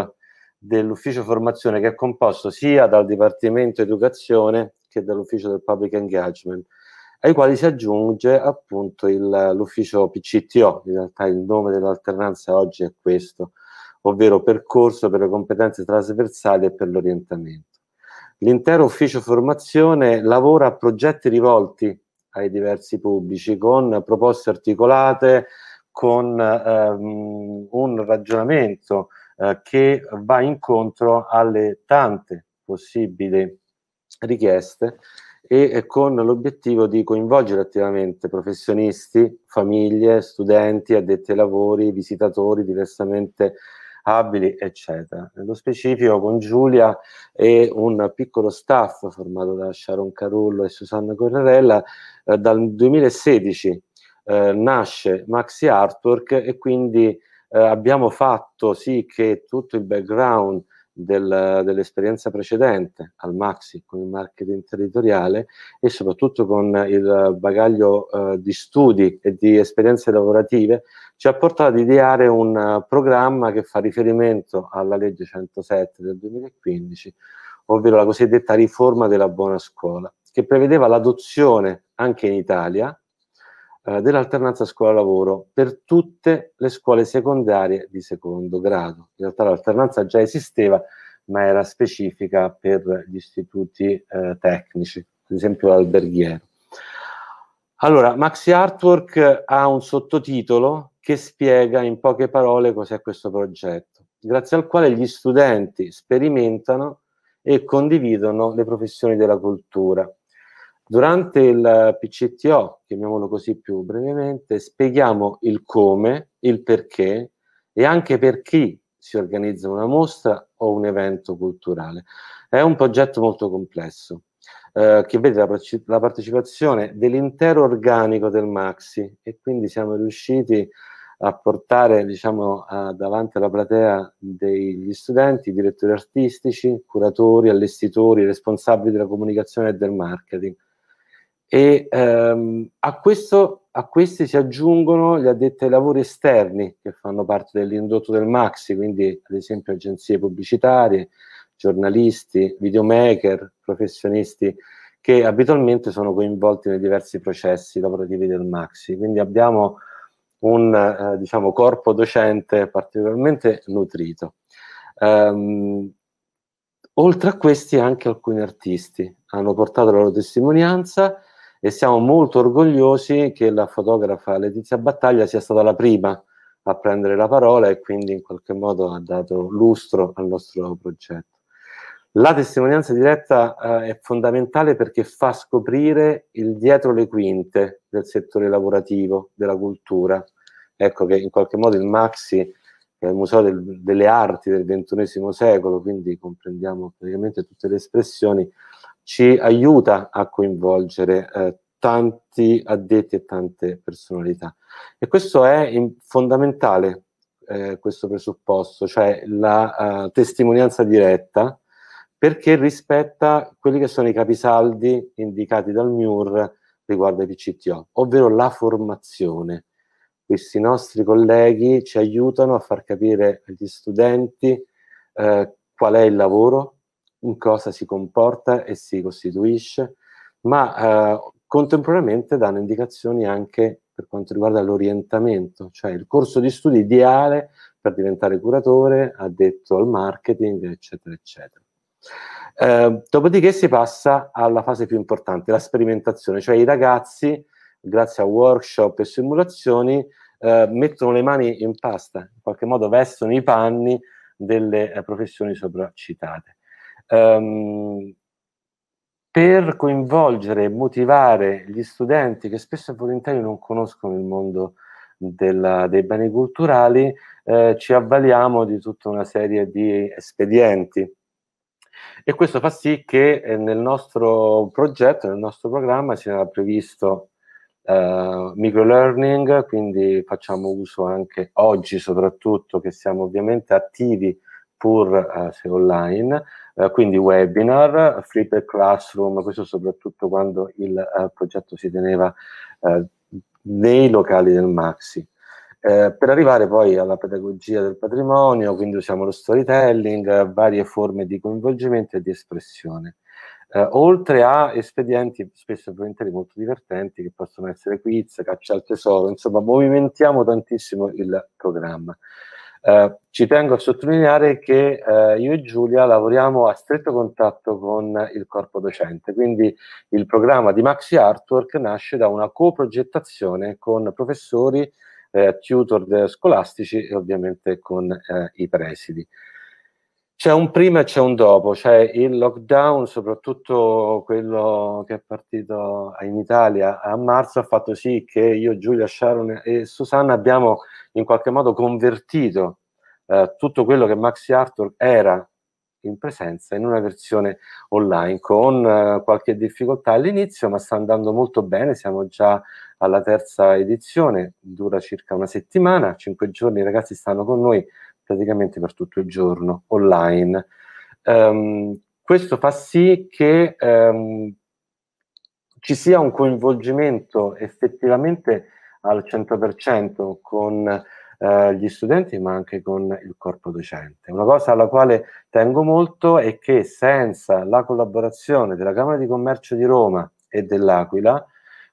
dell'ufficio formazione che è composto sia dal Dipartimento Educazione che dall'ufficio del Public Engagement. ai quali si aggiunge appunto l'ufficio P C T O, in realtà il nome dell'alternanza oggi è questo, ovvero percorso per le competenze trasversali e per l'orientamento. L'intero ufficio formazione lavora a progetti rivolti ai diversi pubblici, con proposte articolate, con ehm, un ragionamento eh, che va incontro alle tante possibili richieste e, e con l'obiettivo di coinvolgere attivamente professionisti, famiglie, studenti, addetti ai lavori, visitatori diversamente abili, eccetera. Nello specifico con Giulia e un piccolo staff formato da Sharon Carullo e Susanna Correrella, eh, dal duemilasedici eh, nasce MAXXI Artwork e quindi eh, abbiamo fatto sì che tutto il background del, dell'esperienza precedente al MAXXI con il marketing territoriale e soprattutto con il bagaglio eh, di studi e di esperienze lavorative ci ha portato ad ideare un uh, programma che fa riferimento alla legge centosette del duemilaquindici, ovvero la cosiddetta riforma della buona scuola, che prevedeva l'adozione anche in Italia eh, dell'alternanza scuola-lavoro per tutte le scuole secondarie di secondo grado. In realtà l'alternanza già esisteva, ma era specifica per gli istituti eh, tecnici, ad esempio l'alberghiero. Allora, MAXXI Artwork ha un sottotitolo che spiega in poche parole cos'è questo progetto, grazie al quale gli studenti sperimentano e condividono le professioni della cultura. Durante il P C T O, chiamiamolo così più brevemente, spieghiamo il come, il perché e anche per chi si organizza una mostra o un evento culturale. È un progetto molto complesso, Eh, che vede la, la partecipazione dell'intero organico del MAXXI e quindi siamo riusciti a portare, diciamo, a, davanti alla platea degli studenti, direttori artistici, curatori, allestitori, responsabili della comunicazione e del marketing. E ehm, a, questo, a questi si aggiungono gli addetti ai lavori esterni che fanno parte dell'indotto del MAXXI, quindi ad esempio agenzie pubblicitarie, giornalisti, videomaker, professionisti che abitualmente sono coinvolti nei diversi processi lavorativi del MAXXI. Quindi abbiamo un eh, diciamo, corpo docente particolarmente nutrito. Um, oltre a questi anche alcuni artisti hanno portato la loro testimonianza e siamo molto orgogliosi che la fotografa Letizia Battaglia sia stata la prima a prendere la parola e quindi in qualche modo ha dato lustro al nostro progetto. La testimonianza diretta eh, è fondamentale perché fa scoprire il dietro le quinte del settore lavorativo, della cultura. Ecco che in qualche modo il MAXXI, che è il museo del, delle arti del ventunesimo secolo, quindi comprendiamo praticamente tutte le espressioni, ci aiuta a coinvolgere eh, tanti addetti e tante personalità. E questo è in, fondamentale, eh, questo presupposto, cioè la eh, testimonianza diretta, perché rispetta quelli che sono i capisaldi indicati dal MIUR riguardo ai P C T O, ovvero la formazione. Questi nostri colleghi ci aiutano a far capire agli studenti eh, qual è il lavoro, in cosa si comporta e si costituisce, ma eh, contemporaneamente danno indicazioni anche per quanto riguarda l'orientamento, cioè il corso di studi ideale per diventare curatore, addetto al marketing, eccetera, eccetera. Eh, dopodiché si passa alla fase più importante, la sperimentazione, cioè i ragazzi grazie a workshop e simulazioni eh, mettono le mani in pasta, in qualche modo vestono i panni delle eh, professioni sopra citate. Um, per coinvolgere e motivare gli studenti che spesso e volentieri non conoscono il mondo della, dei beni culturali, eh, ci avvaliamo di tutta una serie di espedienti. E questo fa sì che nel nostro progetto, nel nostro programma, si era previsto eh, microlearning, quindi facciamo uso anche oggi soprattutto, che siamo ovviamente attivi pur eh, se online, eh, quindi webinar, free per classroom, questo soprattutto quando il eh, progetto si teneva eh, nei locali del MAXXI. Eh, per arrivare poi alla pedagogia del patrimonio, quindi usiamo lo storytelling, varie forme di coinvolgimento e di espressione. Eh, oltre a espedienti spesso e volentieri molto divertenti, che possono essere quiz, caccia al tesoro, insomma movimentiamo tantissimo il programma. Eh, ci tengo a sottolineare che eh, io e Giulia lavoriamo a stretto contatto con il corpo docente, quindi il programma di MAXXI Artwork nasce da una coprogettazione con professori, eh, tutor scolastici e ovviamente con eh, i presidi. C'è un prima e c'è un dopo, c'è il lockdown, soprattutto quello che è partito in Italia a marzo, ha fatto sì che io, Giulia, Sharon e Susanna abbiamo in qualche modo convertito eh, tutto quello che MAXXI Artwork era in presenza in una versione online, con eh, qualche difficoltà all'inizio, ma sta andando molto bene, siamo già alla terza edizione, dura circa una settimana, cinque giorni, i ragazzi stanno con noi praticamente per tutto il giorno, online. Um, questo fa sì che um, ci sia un coinvolgimento effettivamente al cento per cento con uh, gli studenti, ma anche con il corpo docente. Una cosa alla quale tengo molto è che senza la collaborazione della Camera di Commercio di Roma e dell'Aquila,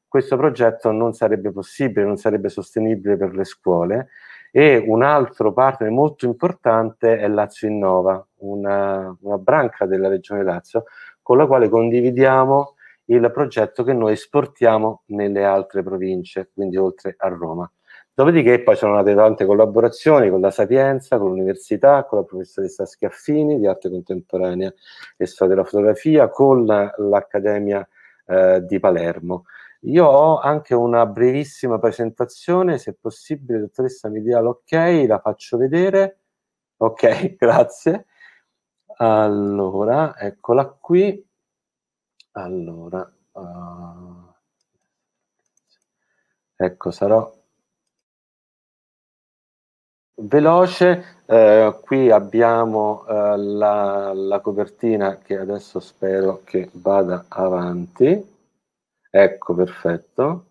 questo progetto non sarebbe possibile, non sarebbe sostenibile per le scuole. E un altro partner molto importante è Lazio Innova, una, una branca della Regione Lazio, con la quale condividiamo il progetto che noi esportiamo nelle altre province, quindi oltre a Roma. Dopodiché poi sono nate tante collaborazioni con la Sapienza, con l'Università, con la professoressa Schiaffini di Arte Contemporanea e Storia della Fotografia, con l'Accademia eh, di Palermo. Io ho anche una brevissima presentazione, se possibile, dottoressa, mi dia l'ok, la faccio vedere. Ok, grazie. Allora, eccola qui. Allora, uh, ecco, sarò veloce. Uh, qui abbiamo uh, la, la copertina che adesso spero che vada avanti. Ecco, perfetto.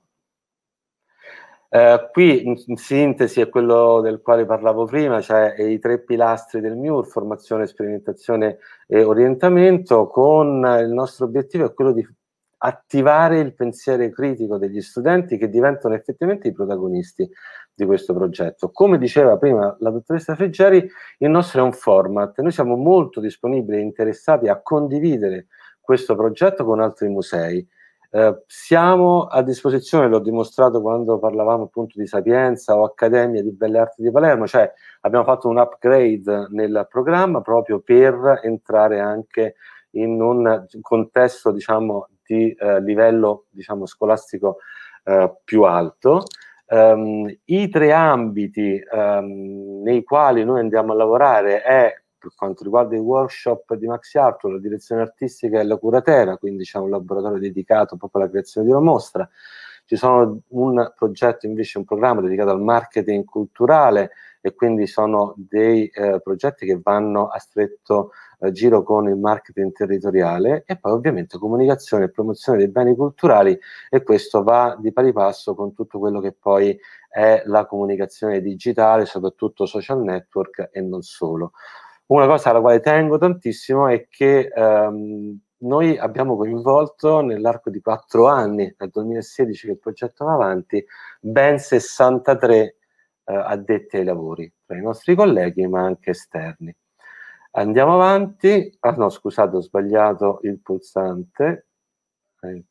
Eh, qui in, in sintesi è quello del quale parlavo prima, cioè i tre pilastri del M I U R, formazione, sperimentazione e orientamento, con il nostro obiettivo è quello di attivare il pensiero critico degli studenti che diventano effettivamente i protagonisti di questo progetto. Come diceva prima la dottoressa Friggeri, il nostro è un format, noi siamo molto disponibili e interessati a condividere questo progetto con altri musei. Eh, siamo a disposizione, l'ho dimostrato quando parlavamo appunto di Sapienza o Accademia di Belle Arti di Palermo, cioè abbiamo fatto un upgrade nel programma proprio per entrare anche in un contesto, diciamo, di eh, livello, diciamo, scolastico eh, più alto. Um, i tre ambiti um, nei quali noi andiamo a lavorare è, per quanto riguarda i workshop di MAXXI Artwork, la direzione artistica e la curatela, quindi c'è un laboratorio dedicato proprio alla creazione di una mostra. Ci sono un progetto, invece un programma dedicato al marketing culturale, e quindi sono dei eh, progetti che vanno a stretto eh, giro con il marketing territoriale, e poi ovviamente comunicazione e promozione dei beni culturali, e questo va di pari passo con tutto quello che poi è la comunicazione digitale, soprattutto social network e non solo. Una cosa alla quale tengo tantissimo è che ehm, noi abbiamo coinvolto nell'arco di quattro anni, dal duemilasedici che il progetto va avanti, ben sessantatré eh, addetti ai lavori, tra i nostri colleghi ma anche esterni. Andiamo avanti. Ah no, scusate, ho sbagliato il pulsante. Eh.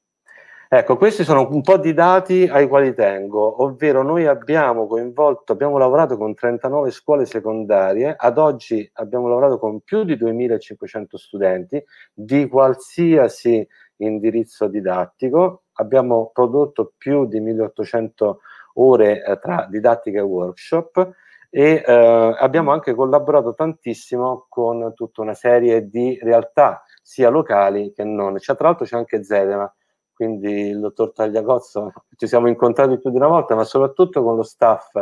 Ecco, questi sono un po' di dati ai quali tengo, ovvero noi abbiamo coinvolto, abbiamo lavorato con trentanove scuole secondarie, ad oggi abbiamo lavorato con più di duemilacinquecento studenti di qualsiasi indirizzo didattico, abbiamo prodotto più di milleottocento ore eh, tra didattica e workshop, e eh, abbiamo anche collaborato tantissimo con tutta una serie di realtà, sia locali che non. Cioè, tra l'altro c'è anche Zetema, quindi il dottor Tagliacozzo, ci siamo incontrati più di una volta, ma soprattutto con lo staff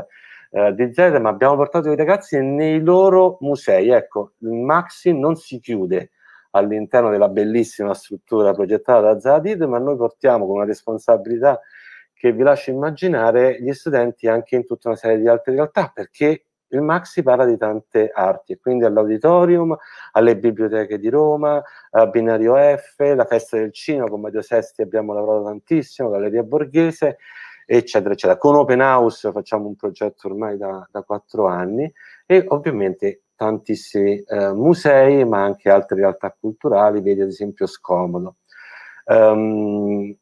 eh, di Zetema abbiamo portato i ragazzi nei loro musei. Ecco, il MAXXI non si chiude all'interno della bellissima struttura progettata da Zadid, ma noi portiamo, con una responsabilità che vi lascio immaginare, gli studenti anche in tutta una serie di altre realtà, perché Il MAXXI parla di tante arti, e quindi all'Auditorium, alle biblioteche di Roma, a Binario F, la Festa del Cinema con Mario Sesti abbiamo lavorato tantissimo, Galleria Borghese, eccetera, eccetera. Con Open House facciamo un progetto ormai da, da quattro anni, e ovviamente tantissimi eh, musei, ma anche altre realtà culturali, vedi ad esempio Scomodo. Um,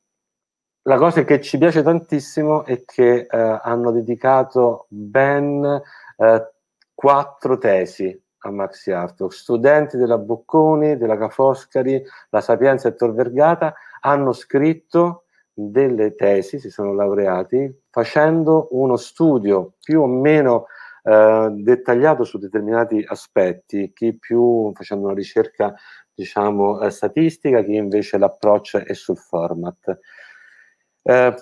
La cosa che ci piace tantissimo è che eh, hanno dedicato ben eh, quattro tesi a MAXXI Art. Studenti della Bocconi, della Ca' Foscari, la Sapienza e Tor Vergata hanno scritto delle tesi, si sono laureati, facendo uno studio più o meno eh, dettagliato su determinati aspetti, chi più facendo una ricerca diciamo eh, statistica, chi invece l'approccio è sul format. Eh,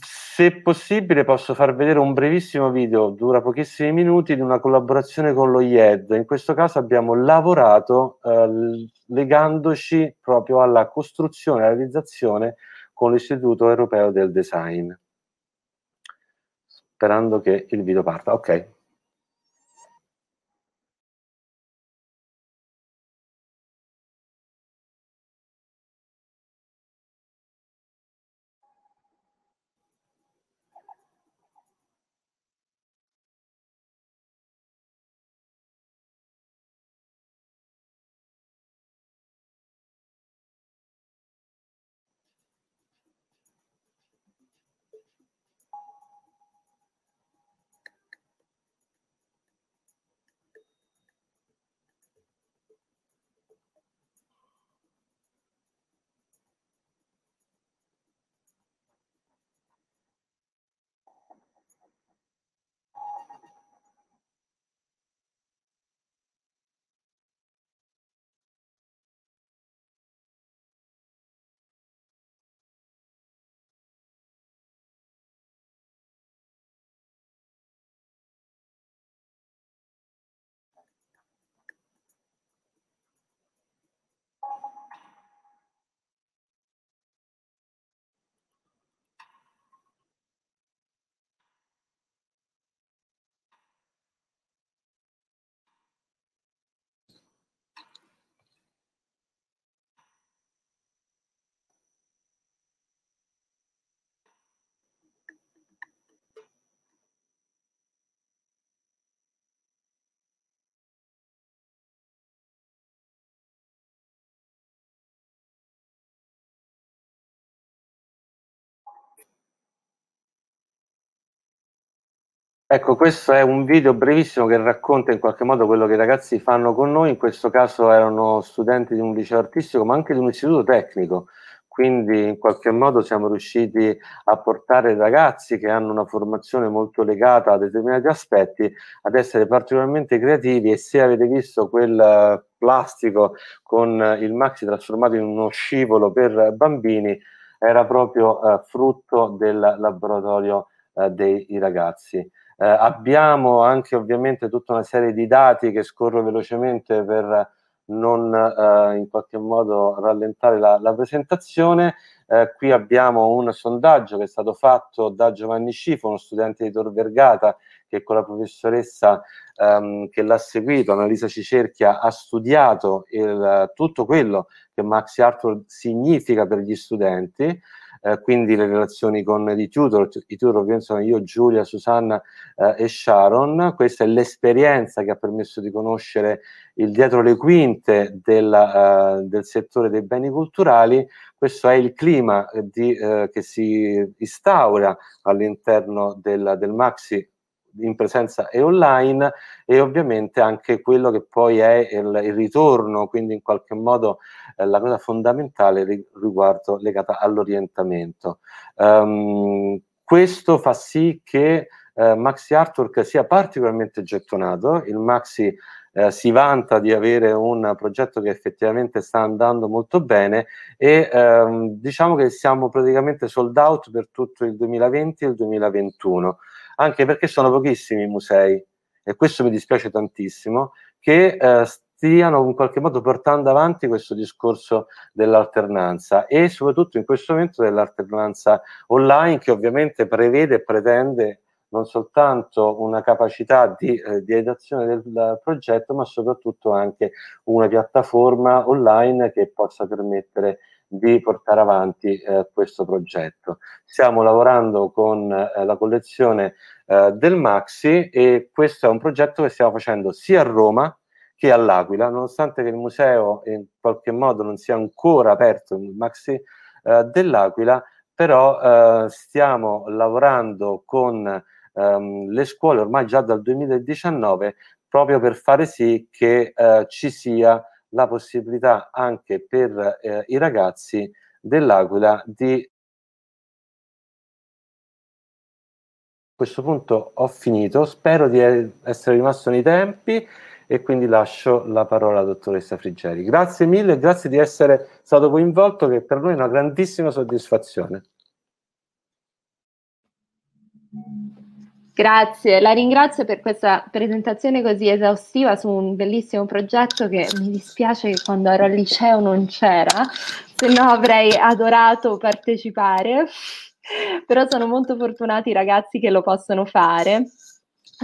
se possibile posso far vedere un brevissimo video, dura pochissimi minuti, di una collaborazione con lo I E D. In questo caso abbiamo lavorato eh, legandoci proprio alla costruzione e alla realizzazione con l'Istituto Europeo del Design. Sperando che il video parta, ok. Ecco, questo è un video brevissimo che racconta in qualche modo quello che i ragazzi fanno con noi. In questo caso erano studenti di un liceo artistico, ma anche di un istituto tecnico, quindi in qualche modo siamo riusciti a portare ragazzi che hanno una formazione molto legata a determinati aspetti ad essere particolarmente creativi. E se avete visto quel plastico con il MAXXI trasformato in uno scivolo per bambini, era proprio eh, frutto del laboratorio eh, dei ragazzi. Eh, abbiamo anche ovviamente tutta una serie di dati che scorro velocemente per non eh, in qualche modo rallentare la, la presentazione. Eh, qui abbiamo un sondaggio che è stato fatto da Giovanni Scifo, uno studente di Tor Vergata, che con la professoressa ehm, che l'ha seguito, Annalisa Cicerchia, ha studiato il, tutto quello che MAXXI Art significa per gli studenti. Eh, quindi le relazioni con i tutor, i tutor che sono io, Giulia, Susanna eh, e Sharon. Questa è l'esperienza che ha permesso di conoscere il dietro le quinte della, eh, del settore dei beni culturali. Questo è il clima di, eh, che si instaura all'interno del, del MAXXI in presenza e online, e ovviamente anche quello che poi è il, il ritorno, quindi in qualche modo eh, la cosa fondamentale riguardo legata all'orientamento. Um, questo fa sì che eh, MAXXI Artwork sia particolarmente gettonato. Il MAXXI eh, si vanta di avere un progetto che effettivamente sta andando molto bene, e ehm, diciamo che siamo praticamente sold out per tutto il duemilaventi e il duemilaventuno, anche perché sono pochissimi i musei, e questo mi dispiace tantissimo, che eh, stiano in qualche modo portando avanti questo discorso dell'alternanza, e soprattutto in questo momento dell'alternanza online, che ovviamente prevede e pretende non soltanto una capacità di, eh, di redazione del, del progetto, ma soprattutto anche una piattaforma online che possa permettere di portare avanti eh, questo progetto. Stiamo lavorando con eh, la collezione eh, del MAXXI, e questo è un progetto che stiamo facendo sia a Roma che all'Aquila, nonostante che il museo in qualche modo non sia ancora aperto, il MAXXI eh, dell'Aquila, però eh, stiamo lavorando con ehm, le scuole ormai già dal duemiladiciannove, proprio per fare sì che eh, ci sia la possibilità anche per eh, i ragazzi dell'Aquila di... A questo punto ho finito, spero di essere rimasto nei tempi e quindi lascio la parola alla dottoressa Friggeri. Grazie mille, grazie di essere stato coinvolto, che per noi è una grandissima soddisfazione. Grazie, la ringrazio per questa presentazione così esaustiva su un bellissimo progetto che mi dispiace che quando ero al liceo non c'era, se no avrei adorato partecipare, però sono molto fortunati i ragazzi che lo possono fare.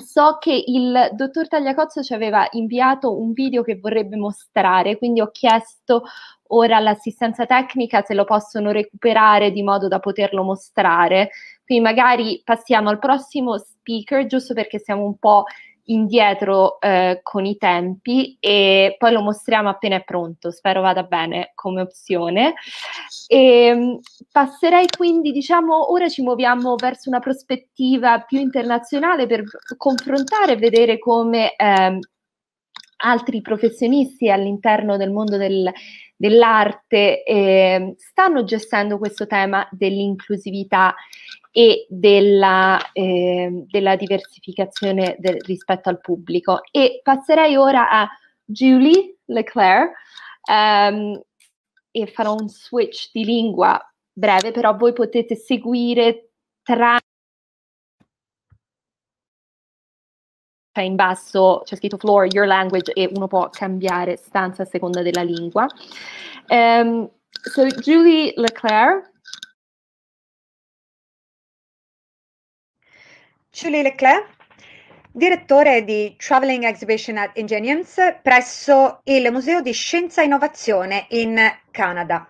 So che il dottor Tagliacozzo ci aveva inviato un video che vorrebbe mostrare, quindi ho chiesto ora all'assistenza tecnica se lo possono recuperare di modo da poterlo mostrare. Quindi magari passiamo al prossimo speaker, giusto perché siamo un po' indietro eh, con i tempi, e poi lo mostriamo appena è pronto, spero vada bene come opzione. E passerei quindi, diciamo, ora ci muoviamo verso una prospettiva più internazionale per confrontare e vedere come eh, altri professionisti all'interno del mondo del, dell'arte eh, stanno gestendo questo tema dell'inclusività e della, eh, della diversificazione del, rispetto al pubblico. E passerei ora a Julie Leclerc um, e farò un switch di lingua breve, però voi potete seguire tra... in basso c'è scritto floor, your language, e uno può cambiare stanza a seconda della lingua. Um, so Julie Leclerc. Julie Leclerc, direttore di Traveling Exhibition at Ingeniums presso il Museo di Scienza e Innovazione in Canada.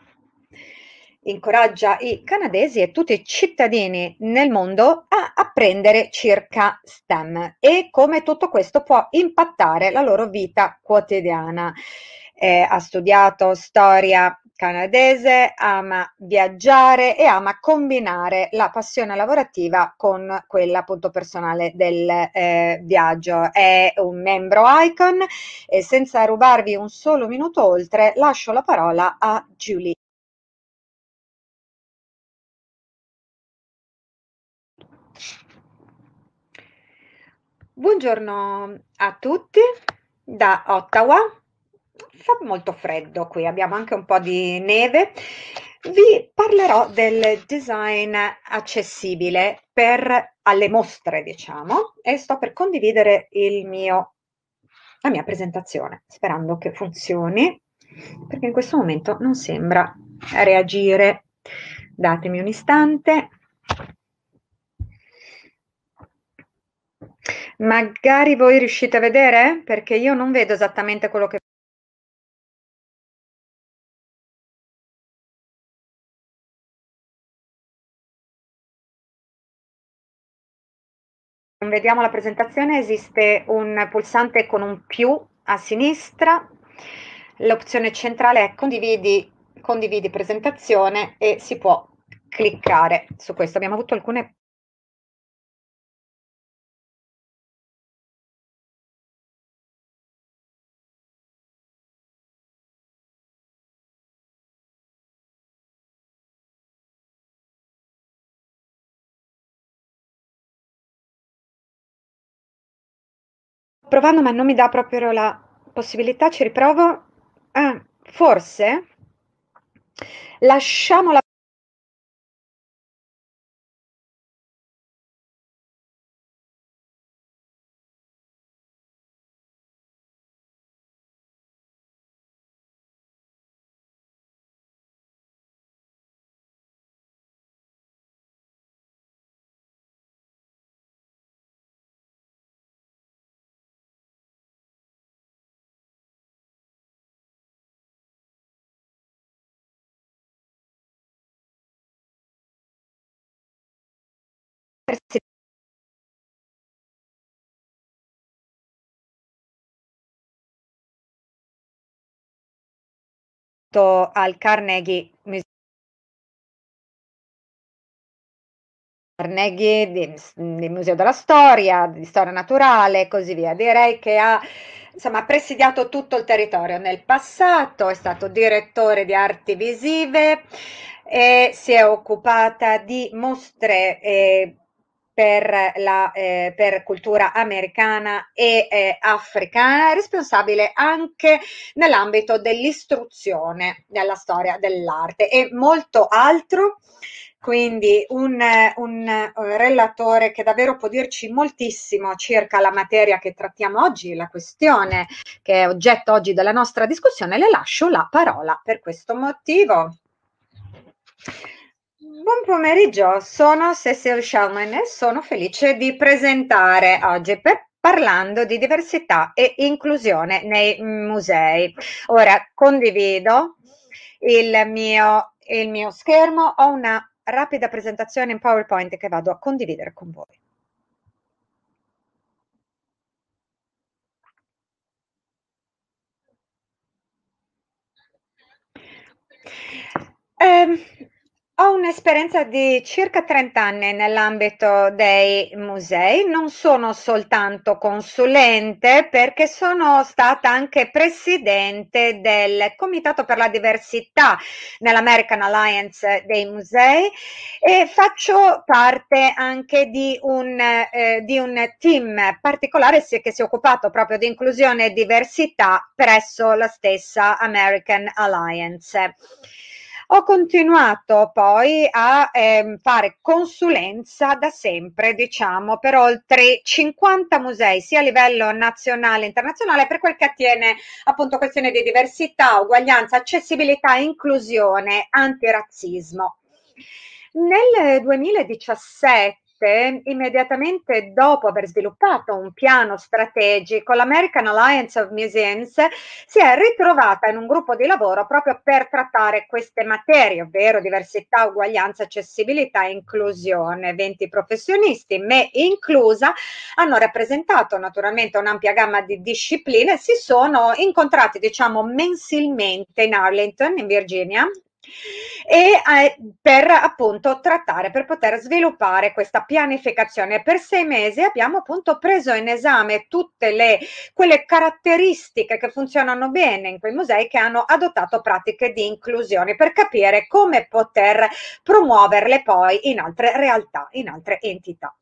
Incoraggia i canadesi e tutti i cittadini nel mondo a apprendere circa STEM e come tutto questo può impattare la loro vita quotidiana. Eh, ha studiato storia canadese, ama viaggiare e ama combinare la passione lavorativa con quella appunto personale del eh, viaggio. È un membro ICOM e senza rubarvi un solo minuto oltre lascio la parola a Julie. Buongiorno a tutti da Ottawa. Fa molto freddo qui, abbiamo anche un po' di neve. Vi parlerò del design accessibile per, alle mostre, diciamo, e sto per condividere il mio, la mia presentazione, sperando che funzioni, perché in questo momento non sembra reagire. Datemi un istante. Magari voi riuscite a vedere? Perché io non vedo esattamente quello che... Vediamo la presentazione, esiste un pulsante con un più a sinistra, l'opzione centrale è condividi, condividi presentazione e si può cliccare su questo. Abbiamo avuto alcune... Provando, ma non mi dà proprio la possibilità, ci riprovo. Ah, forse lasciamo la... al Carnegie Museum. Carnegie del Museo della Storia, di Storia Naturale e così via. Direi che ha, insomma, presidiato tutto il territorio. Nel passato è stato direttore di arti visive e si è occupata di mostre eh, per, la, eh, per cultura americana e eh, africana, responsabile anche nell'ambito dell'istruzione della storia dell'arte e molto altro. Quindi un, un relatore che davvero può dirci moltissimo circa la materia che trattiamo oggi, la questione che è oggetto oggi della nostra discussione. Le lascio la parola per questo motivo. Buon pomeriggio, sono Cecil Shellman e sono felice di presentare oggi per parlando di diversità e inclusione nei musei. Ora condivido il mio, il mio schermo, ho una rapida presentazione in PowerPoint che vado a condividere con voi. Eh, ho un'esperienza di circa trenta anni nell'ambito dei musei, non sono soltanto consulente perché sono stata anche presidente del Comitato per la Diversità nell'American Alliance dei Musei e faccio parte anche di un, eh, di un team particolare che si è occupato proprio di inclusione e diversità presso la stessa American Alliance. Ho continuato poi a eh, fare consulenza da sempre, diciamo, per oltre cinquanta musei, sia a livello nazionale e internazionale, per quel che attiene appunto questioni di diversità, uguaglianza, accessibilità, inclusione, antirazzismo. Nel duemiladiciassette, immediatamente dopo aver sviluppato un piano strategico, l'American Alliance of Museums si è ritrovata in un gruppo di lavoro proprio per trattare queste materie, ovvero diversità, uguaglianza, accessibilità e inclusione. venti professionisti, me inclusa, hanno rappresentato naturalmente un'ampia gamma di discipline e si sono incontrati, diciamo, mensilmente in Arlington, in Virginia, e eh, per appunto trattare, per poter sviluppare questa pianificazione. Per sei mesi abbiamo appunto preso in esame tutte le quelle caratteristiche che funzionano bene in quei musei che hanno adottato pratiche di inclusione, per capire come poter promuoverle poi in altre realtà, in altre entità.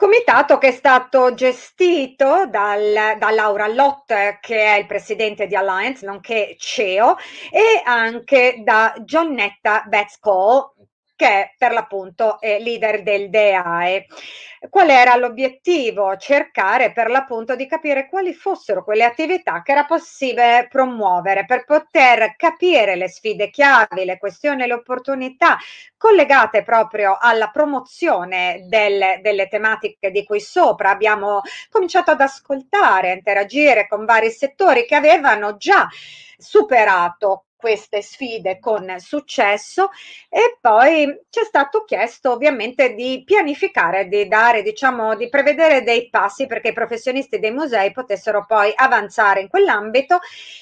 Comitato che è stato gestito dal, da Laura Lott, che è il presidente di Alliance, nonché C E O, e anche da Giannetta Betz-Cole, che è per l'appunto eh, leader del D E A E. Qual era l'obiettivo? Cercare per l'appunto di capire quali fossero quelle attività che era possibile promuovere per poter capire le sfide chiave, le questioni e le opportunità collegate proprio alla promozione del, delle tematiche di cui sopra. Abbiamo cominciato ad ascoltare, a interagire con vari settori che avevano già superato queste sfide con successo, e poi ci è stato chiesto ovviamente di pianificare, di dare, diciamo, di prevedere dei passi perché i professionisti dei musei potessero poi avanzare in quell'ambito,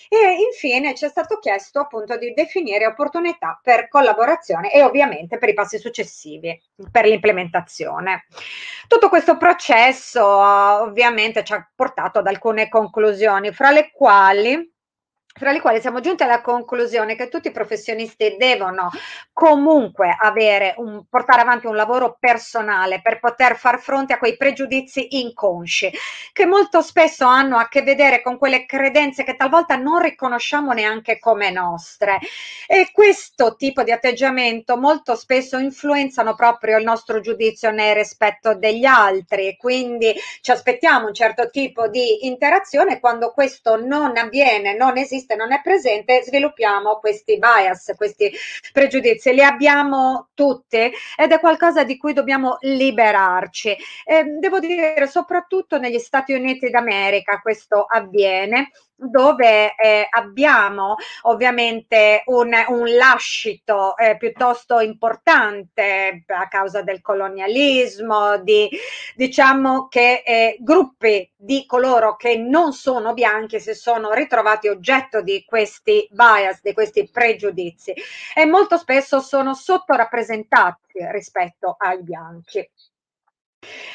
e infine ci è stato chiesto appunto di definire opportunità per collaborazione e ovviamente per i passi successivi, per l'implementazione. Tutto questo processo ovviamente ci ha portato ad alcune conclusioni, fra le quali Tra le quali siamo giunti alla conclusione che tutti i professionisti devono comunque avere un, portare avanti un lavoro personale per poter far fronte a quei pregiudizi inconsci che molto spesso hanno a che vedere con quelle credenze che talvolta non riconosciamo neanche come nostre, e questo tipo di atteggiamento molto spesso influenzano proprio il nostro giudizio nel rispetto degli altri. Quindi ci aspettiamo un certo tipo di interazione, quando questo non avviene, non esiste, non è presente, sviluppiamo questi bias, questi pregiudizi. Li abbiamo tutti ed è qualcosa di cui dobbiamo liberarci. Eh, devo dire, soprattutto negli Stati Uniti d'America questo avviene, dove eh, abbiamo ovviamente un, un lascito eh, piuttosto importante a causa del colonialismo, di, diciamo che eh, gruppi di coloro che non sono bianchi si sono ritrovati oggetto di questi bias, di questi pregiudizi, e molto spesso sono sottorappresentati rispetto ai bianchi.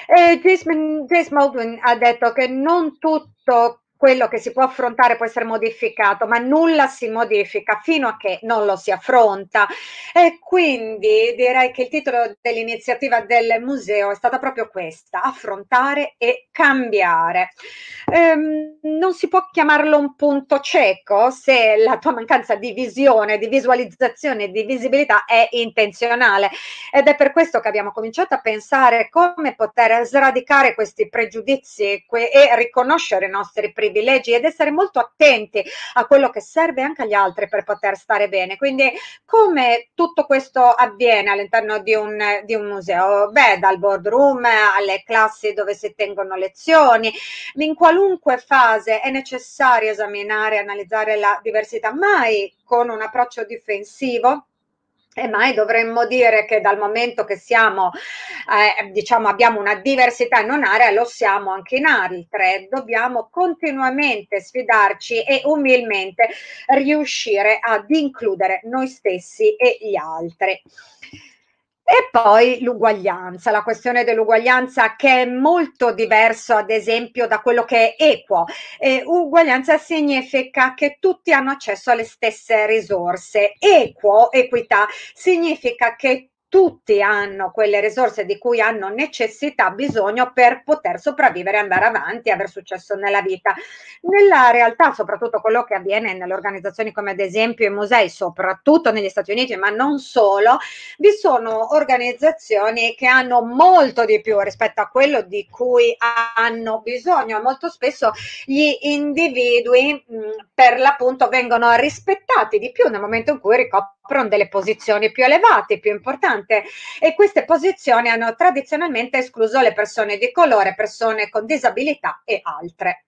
Eh, James Baldwin ha detto che non tutto quello che si può affrontare può essere modificato, ma nulla si modifica fino a che non lo si affronta. E quindi direi che il titolo dell'iniziativa del museo è stata proprio questa: affrontare e cambiare. Ehm, non si può chiamarlo un punto cieco se la tua mancanza di visione, di visualizzazione, di visibilità è intenzionale, ed è per questo che abbiamo cominciato a pensare come poter sradicare questi pregiudizi e riconoscere i nostri privilegi ed essere molto attenti a quello che serve anche agli altri per poter stare bene. Quindi come tutto questo avviene all'interno di un, di un museo? Beh, dal boardroom alle classi dove si tengono lezioni, in qualunque fase è necessario esaminare e analizzare la diversità, mai con un approccio difensivo. E mai dovremmo dire che dal momento che siamo, eh, diciamo, abbiamo una diversità in un'area, lo siamo anche in altre. Dobbiamo continuamente sfidarci e umilmente riuscire ad includere noi stessi e gli altri. E poi l'uguaglianza, la questione dell'uguaglianza, che è molto diverso ad esempio da quello che è equo. E uguaglianza significa che tutti hanno accesso alle stesse risorse. Equo, equità, significa che tutti hanno quelle risorse di cui hanno necessità, bisogno per poter sopravvivere, andare avanti, aver successo nella vita. Nella realtà, soprattutto quello che avviene nelle organizzazioni come ad esempio i musei, soprattutto negli Stati Uniti, ma non solo, vi sono organizzazioni che hanno molto di più rispetto a quello di cui hanno bisogno. Molto spesso gli individui mh, per l'appunto vengono rispettati di più nel momento in cui ricoprono delle posizioni più elevate, più importanti, e queste posizioni hanno tradizionalmente escluso le persone di colore, persone con disabilità e altre.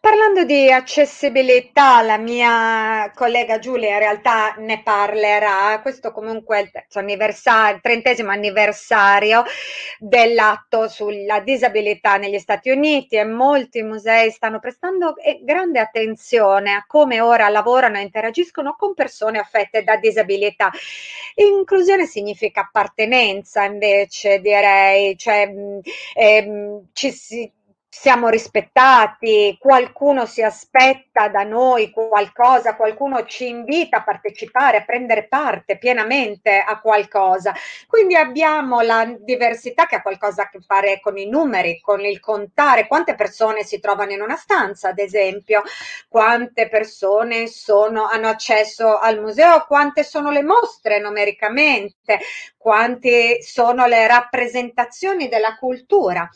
Parlando di accessibilità, la mia collega Giulia in realtà ne parlerà. Questo comunque è il terzo anniversario, trentesimo anniversario dell'atto sulla disabilità negli Stati Uniti, e molti musei stanno prestando grande attenzione a come ora lavorano e interagiscono con persone affette da disabilità. Inclusione significa appartenenza, invece, direi, cioè ehm, ci si siamo rispettati, qualcuno si aspetta da noi qualcosa, qualcuno ci invita a partecipare, a prendere parte pienamente a qualcosa. Quindi abbiamo la diversità che ha qualcosa a che fare con i numeri, con il contare quante persone si trovano in una stanza, ad esempio, quante persone sono, hanno accesso al museo, quante sono le mostre numericamente, quante sono le rappresentazioni della cultura.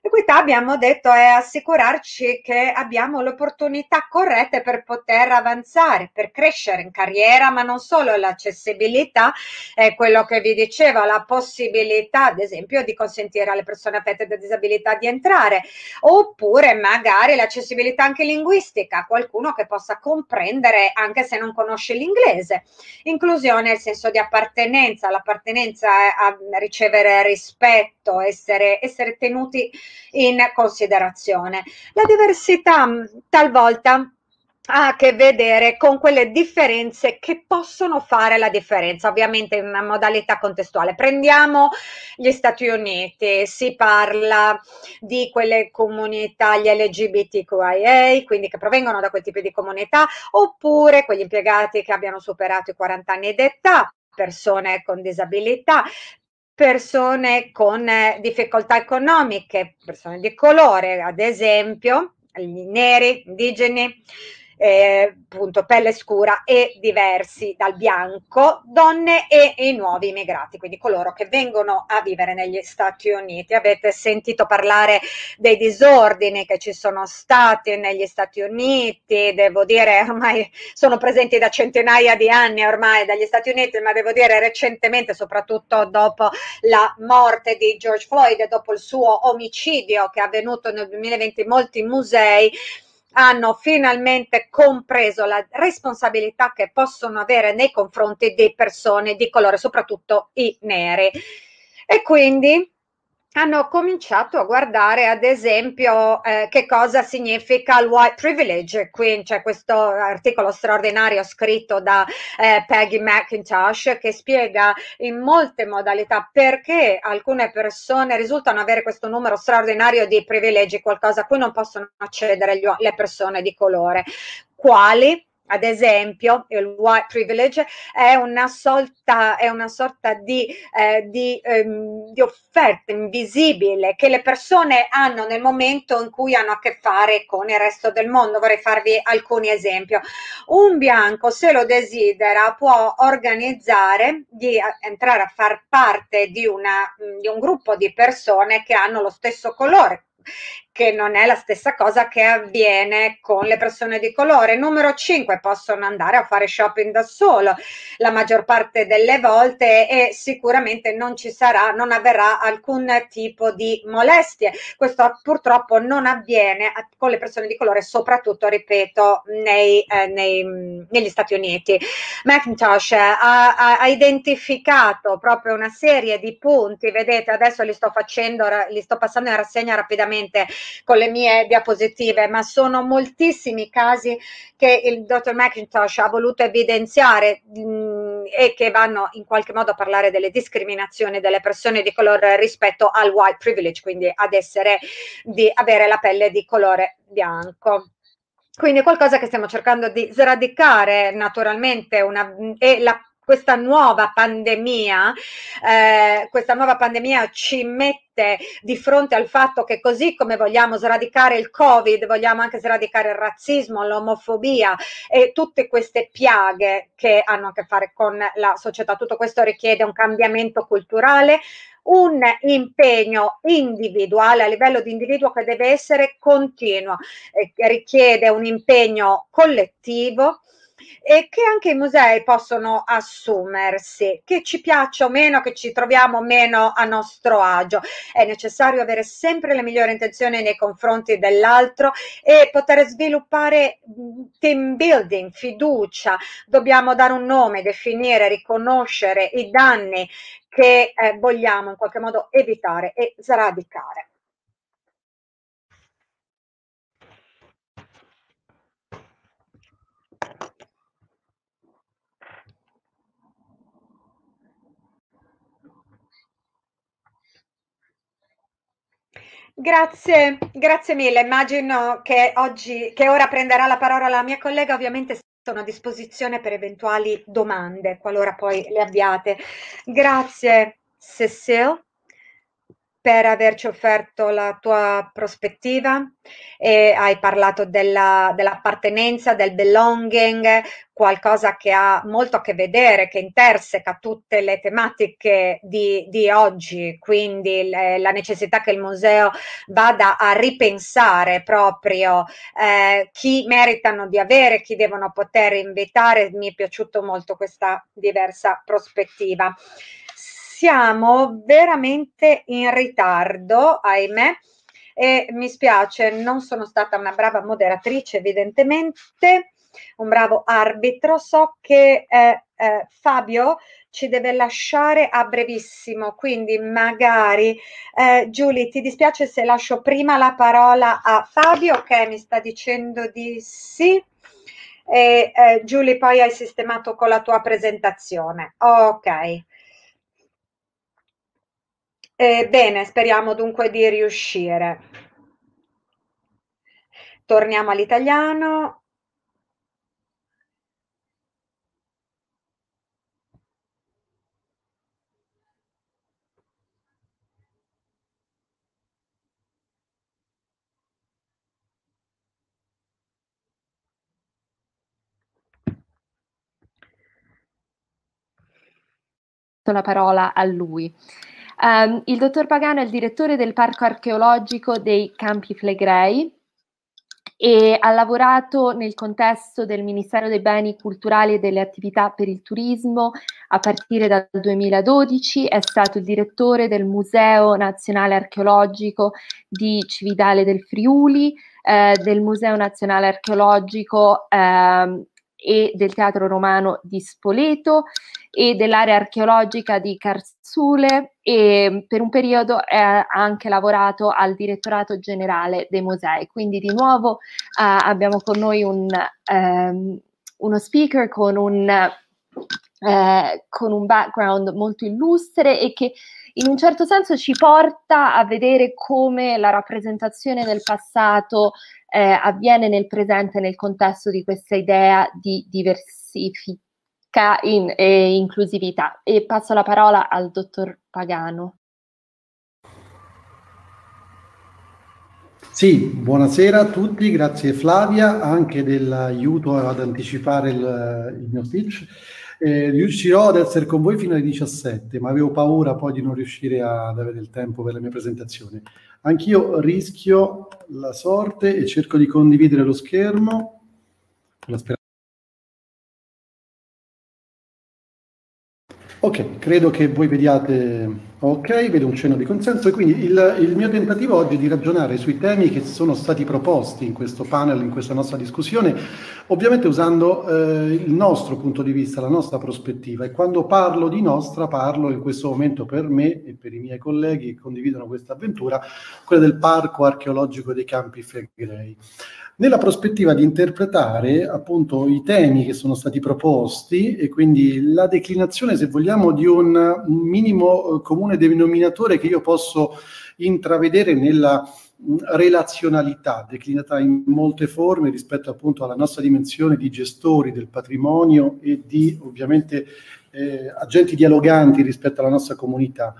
L'equità, abbiamo detto, è assicurarci che abbiamo l'opportunità corretta per poter avanzare, per crescere in carriera, ma non solo. L'accessibilità è quello che vi dicevo, la possibilità, ad esempio, di consentire alle persone affette da disabilità di entrare, oppure magari l'accessibilità anche linguistica, qualcuno che possa comprendere anche se non conosce l'inglese. Inclusione è il senso di appartenenza, l'appartenenza è a ricevere rispetto, essere, essere tenuti in considerazione. La diversità talvolta ha a che vedere con quelle differenze che possono fare la differenza, ovviamente in una modalità contestuale. Prendiamo gli Stati Uniti, si parla di quelle comunità, gli L G B T Q I A, quindi che provengono da quel tipo di comunità, oppure quegli impiegati che abbiano superato i quaranta anni d'età, persone con disabilità, persone con difficoltà economiche, persone di colore, ad esempio, gli neri, indigeni, eh, appunto pelle scura e diversi dal bianco, donne e i nuovi immigrati, quindi coloro che vengono a vivere negli Stati Uniti. Avete sentito parlare dei disordini che ci sono stati negli Stati Uniti, devo dire ormai sono presenti da centinaia di anni ormai dagli Stati Uniti, ma devo dire recentemente, soprattutto dopo la morte di George Floyd e dopo il suo omicidio che è avvenuto nel duemilaventi, molti musei hanno finalmente compreso la responsabilità che possono avere nei confronti di persone di colore, soprattutto i neri. E quindi hanno cominciato a guardare ad esempio eh, che cosa significa il white privilege, qui c'è questo articolo straordinario scritto da eh, Peggy McIntosh che spiega in molte modalità perché alcune persone risultano avere questo numero straordinario di privilegi, qualcosa a cui non possono accedere gli, le persone di colore, quali ad esempio il white privilege è una sorta, è una sorta di, eh, di, ehm, di offerta invisibile che le persone hanno nel momento in cui hanno a che fare con il resto del mondo. Vorrei farvi alcuni esempi. Un bianco, se lo desidera, può organizzare di entrare a far parte di, una, di un gruppo di persone che hanno lo stesso colore, che non è la stessa cosa che avviene con le persone di colore. Numero cinque, possono andare a fare shopping da solo la maggior parte delle volte e sicuramente non ci sarà, non avverrà alcun tipo di molestie. Questo purtroppo non avviene con le persone di colore, soprattutto, ripeto, nei, eh, nei, negli Stati Uniti. McIntosh ha, ha identificato proprio una serie di punti, vedete adesso li sto facendo, li sto passando in rassegna rapidamente con le mie diapositive, ma sono moltissimi i casi che il dottor McIntosh ha voluto evidenziare mh, e che vanno in qualche modo a parlare delle discriminazioni delle persone di colore rispetto al white privilege, quindi ad essere, di avere la pelle di colore bianco. Quindi è qualcosa che stiamo cercando di sradicare naturalmente, una, e la Questa nuova pandemia, eh, questa nuova pandemia ci mette di fronte al fatto che così come vogliamo sradicare il Covid, vogliamo anche sradicare il razzismo, l'omofobia e tutte queste piaghe che hanno a che fare con la società. Tutto questo richiede un cambiamento culturale, un impegno individuale a livello di individuo che deve essere continuo, eh, richiede un impegno collettivo e che anche i musei possono assumersi, che ci piaccia o meno, che ci troviamo meno a nostro agio. È necessario avere sempre le migliori intenzioni nei confronti dell'altro e poter sviluppare team building, fiducia. Dobbiamo dare un nome, definire, riconoscere i danni che eh, vogliamo in qualche modo evitare e sradicare. Grazie, grazie mille. Immagino che oggi, che ora prenderà la parola la mia collega, ovviamente sono a disposizione per eventuali domande, qualora poi le abbiate. Grazie Cecile per averci offerto la tua prospettiva, e hai parlato della, dell'appartenenza, del belonging, qualcosa che ha molto a che vedere, che interseca tutte le tematiche di, di oggi, quindi le, la necessità che il museo vada a ripensare proprio eh, chi meritano di avere, chi devono poter invitare. Mi è piaciuta molto questa diversa prospettiva. Siamo veramente in ritardo, ahimè, e mi spiace, non sono stata una brava moderatrice evidentemente, un bravo arbitro. So che eh, eh, Fabio ci deve lasciare a brevissimo, quindi magari eh, Julie, ti dispiace se lascio prima la parola a Fabio, che mi sta dicendo di sì. E, eh, Julie, poi hai sistemato con la tua presentazione. Ok. Eh, bene, speriamo dunque di riuscire. Torniamo all'italiano. La parola a lui. Um, il dottor Pagano è il direttore del Parco Archeologico dei Campi Flegrei e ha lavorato nel contesto del Ministero dei Beni Culturali e delle Attività per il Turismo a partire dal duemiladodici, è stato il direttore del Museo Nazionale Archeologico di Cividale del Friuli, eh, del Museo Nazionale Archeologico eh, e del Teatro Romano di Spoleto e dell'area archeologica di Carzulle, e per un periodo ha anche lavorato al Direttorato Generale dei Musei. Quindi di nuovo uh, abbiamo con noi un, um, uno speaker con un, uh, con un background molto illustre e che in un certo senso ci porta a vedere come la rappresentazione del passato eh, avviene nel presente nel contesto di questa idea di diversifica in, e inclusività. E passo la parola al dottor Pagano. Sì, buonasera a tutti, grazie Flavia anche dell'aiuto ad anticipare il, il mio pitch. Eh, riuscirò ad essere con voi fino alle diciassette, ma avevo paura poi di non riuscire ad avere il tempo per la mia presentazione. Anch'io rischio la sorte e cerco di condividere lo schermo con la speranza. Ok, credo che voi vediate, ok, vedo un cenno di consenso e quindi il, il mio tentativo oggi è di ragionare sui temi che sono stati proposti in questo panel, in questa nostra discussione, ovviamente usando eh, il nostro punto di vista, la nostra prospettiva, e quando parlo di nostra parlo in questo momento per me e per i miei colleghi che condividono questa avventura, quella del Parco Archeologico dei Campi Flegrei. Nella prospettiva di interpretare appunto i temi che sono stati proposti e quindi la declinazione, se vogliamo, di un minimo comune denominatore che io posso intravedere nella relazionalità, declinata in molte forme rispetto appunto alla nostra dimensione di gestori del patrimonio e di ovviamente eh, agenti dialoganti rispetto alla nostra comunità.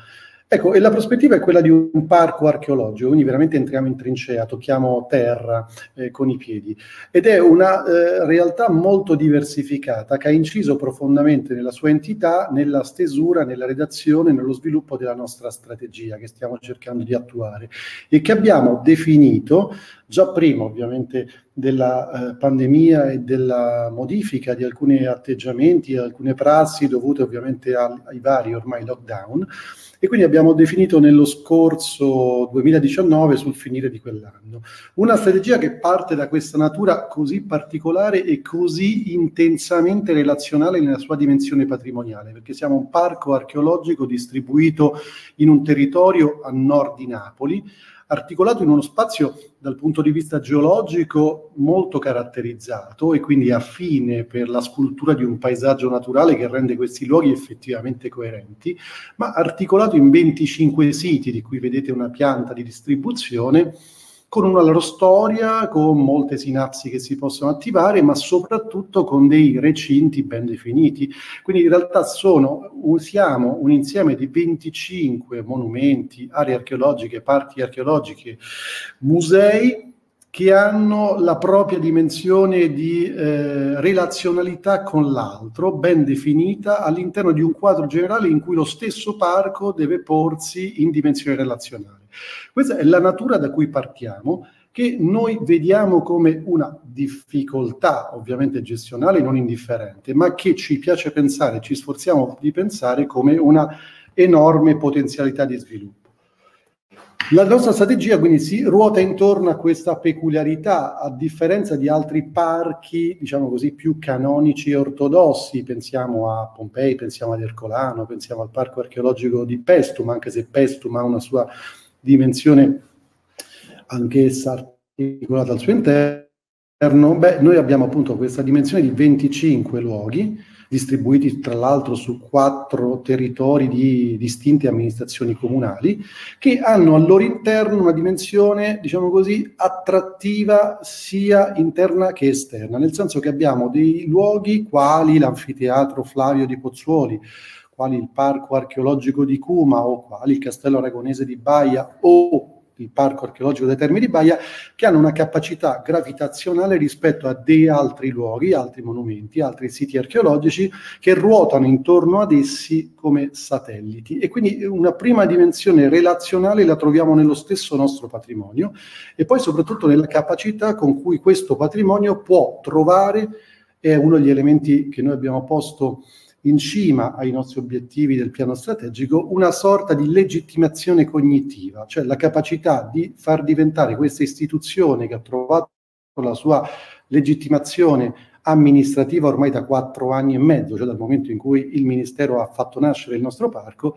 Ecco, e la prospettiva è quella di un parco archeologico, quindi veramente entriamo in trincea, tocchiamo terra eh, con i piedi. Ed è una eh, realtà molto diversificata che ha inciso profondamente nella sua entità, nella stesura, nella redazione, nello sviluppo della nostra strategia che stiamo cercando di attuare e che abbiamo definito già prima ovviamente della eh, pandemia e della modifica di alcuni atteggiamenti, alcune prassi dovute ovviamente al, ai vari ormai lockdown. E quindi abbiamo definito nello scorso duemiladiciannove, sul finire di quell'anno, una strategia che parte da questa natura così particolare e così intensamente relazionale nella sua dimensione patrimoniale, perché siamo un parco archeologico distribuito in un territorio a nord di Napoli, articolato in uno spazio dal punto di vista geologico molto caratterizzato e quindi affine per la scultura di un paesaggio naturale che rende questi luoghi effettivamente coerenti, ma articolato in venticinque siti, di cui vedete una pianta di distribuzione, con una loro storia, con molte sinapsi che si possono attivare, ma soprattutto con dei recinti ben definiti. Quindi in realtà sono, siamo un insieme di venticinque monumenti, aree archeologiche, parchi archeologiche, musei, che hanno la propria dimensione di eh, relazionalità con l'altro, ben definita, all'interno di un quadro generale in cui lo stesso parco deve porsi in dimensione relazionale. Questa è la natura da cui partiamo, che noi vediamo come una difficoltà ovviamente gestionale non indifferente, ma che ci piace pensare, ci sforziamo di pensare come una enorme potenzialità di sviluppo. La nostra strategia quindi si ruota intorno a questa peculiarità, a differenza di altri parchi, diciamo così, più canonici e ortodossi. Pensiamo a Pompei, pensiamo ad Ercolano, pensiamo al parco archeologico di Pestum, anche se Pestum ha una sua dimensione anch'essa articolata al suo interno. Beh, noi abbiamo appunto questa dimensione di venticinque luoghi, distribuiti tra l'altro su quattro territori di distinte amministrazioni comunali, che hanno al loro interno una dimensione, diciamo così, attrattiva sia interna che esterna, nel senso che abbiamo dei luoghi quali l'anfiteatro Flavio di Pozzuoli, quali il parco archeologico di Cuma o quali il castello aragonese di Baia o il parco archeologico dei Termini di Baia, che hanno una capacità gravitazionale rispetto a dei altri luoghi, altri monumenti, altri siti archeologici che ruotano intorno ad essi come satelliti. E quindi una prima dimensione relazionale la troviamo nello stesso nostro patrimonio e poi soprattutto nella capacità con cui questo patrimonio può trovare, è uno degli elementi che noi abbiamo posto in cima ai nostri obiettivi del piano strategico, una sorta di legittimazione cognitiva, cioè la capacità di far diventare questa istituzione che ha trovato la sua legittimazione amministrativa ormai da quattro anni e mezzo, cioè dal momento in cui il Ministero ha fatto nascere il nostro parco,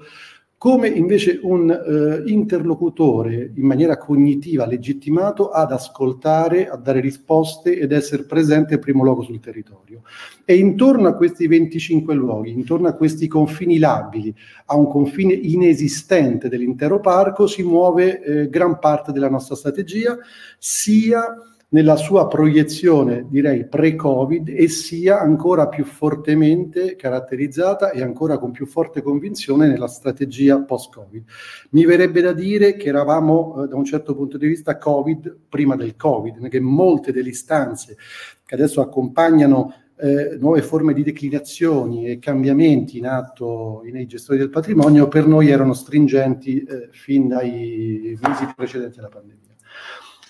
come invece un eh, interlocutore in maniera cognitiva legittimato ad ascoltare, a dare risposte ed essere presente in primo luogo sul territorio. E intorno a questi venticinque luoghi, intorno a questi confini labili, a un confine inesistente dell'intero parco, si muove eh, gran parte della nostra strategia, sia nella sua proiezione, direi, pre-Covid, e sia ancora più fortemente caratterizzata e ancora con più forte convinzione nella strategia post-Covid. Mi verrebbe da dire che eravamo, eh, da un certo punto di vista, Covid prima del Covid, che molte delle istanze che adesso accompagnano eh, nuove forme di declinazioni e cambiamenti in atto nei gestori del patrimonio, per noi erano stringenti eh, fin dai mesi precedenti alla pandemia.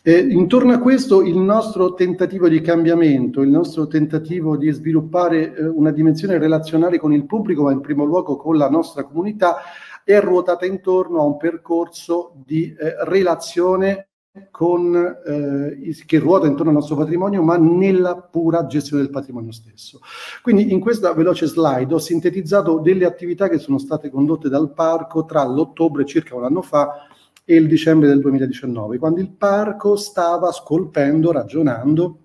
Eh, intorno a questo il nostro tentativo di cambiamento, il nostro tentativo di sviluppare eh, una dimensione relazionale con il pubblico, ma in primo luogo con la nostra comunità, è ruotata intorno a un percorso di eh, relazione con, eh, che ruota intorno al nostro patrimonio, ma nella pura gestione del patrimonio stesso. Quindi in questa veloce slide ho sintetizzato delle attività che sono state condotte dal parco tra l'ottobre, circa un anno fa, e il dicembre del duemiladiciannove, quando il parco stava scolpendo, ragionando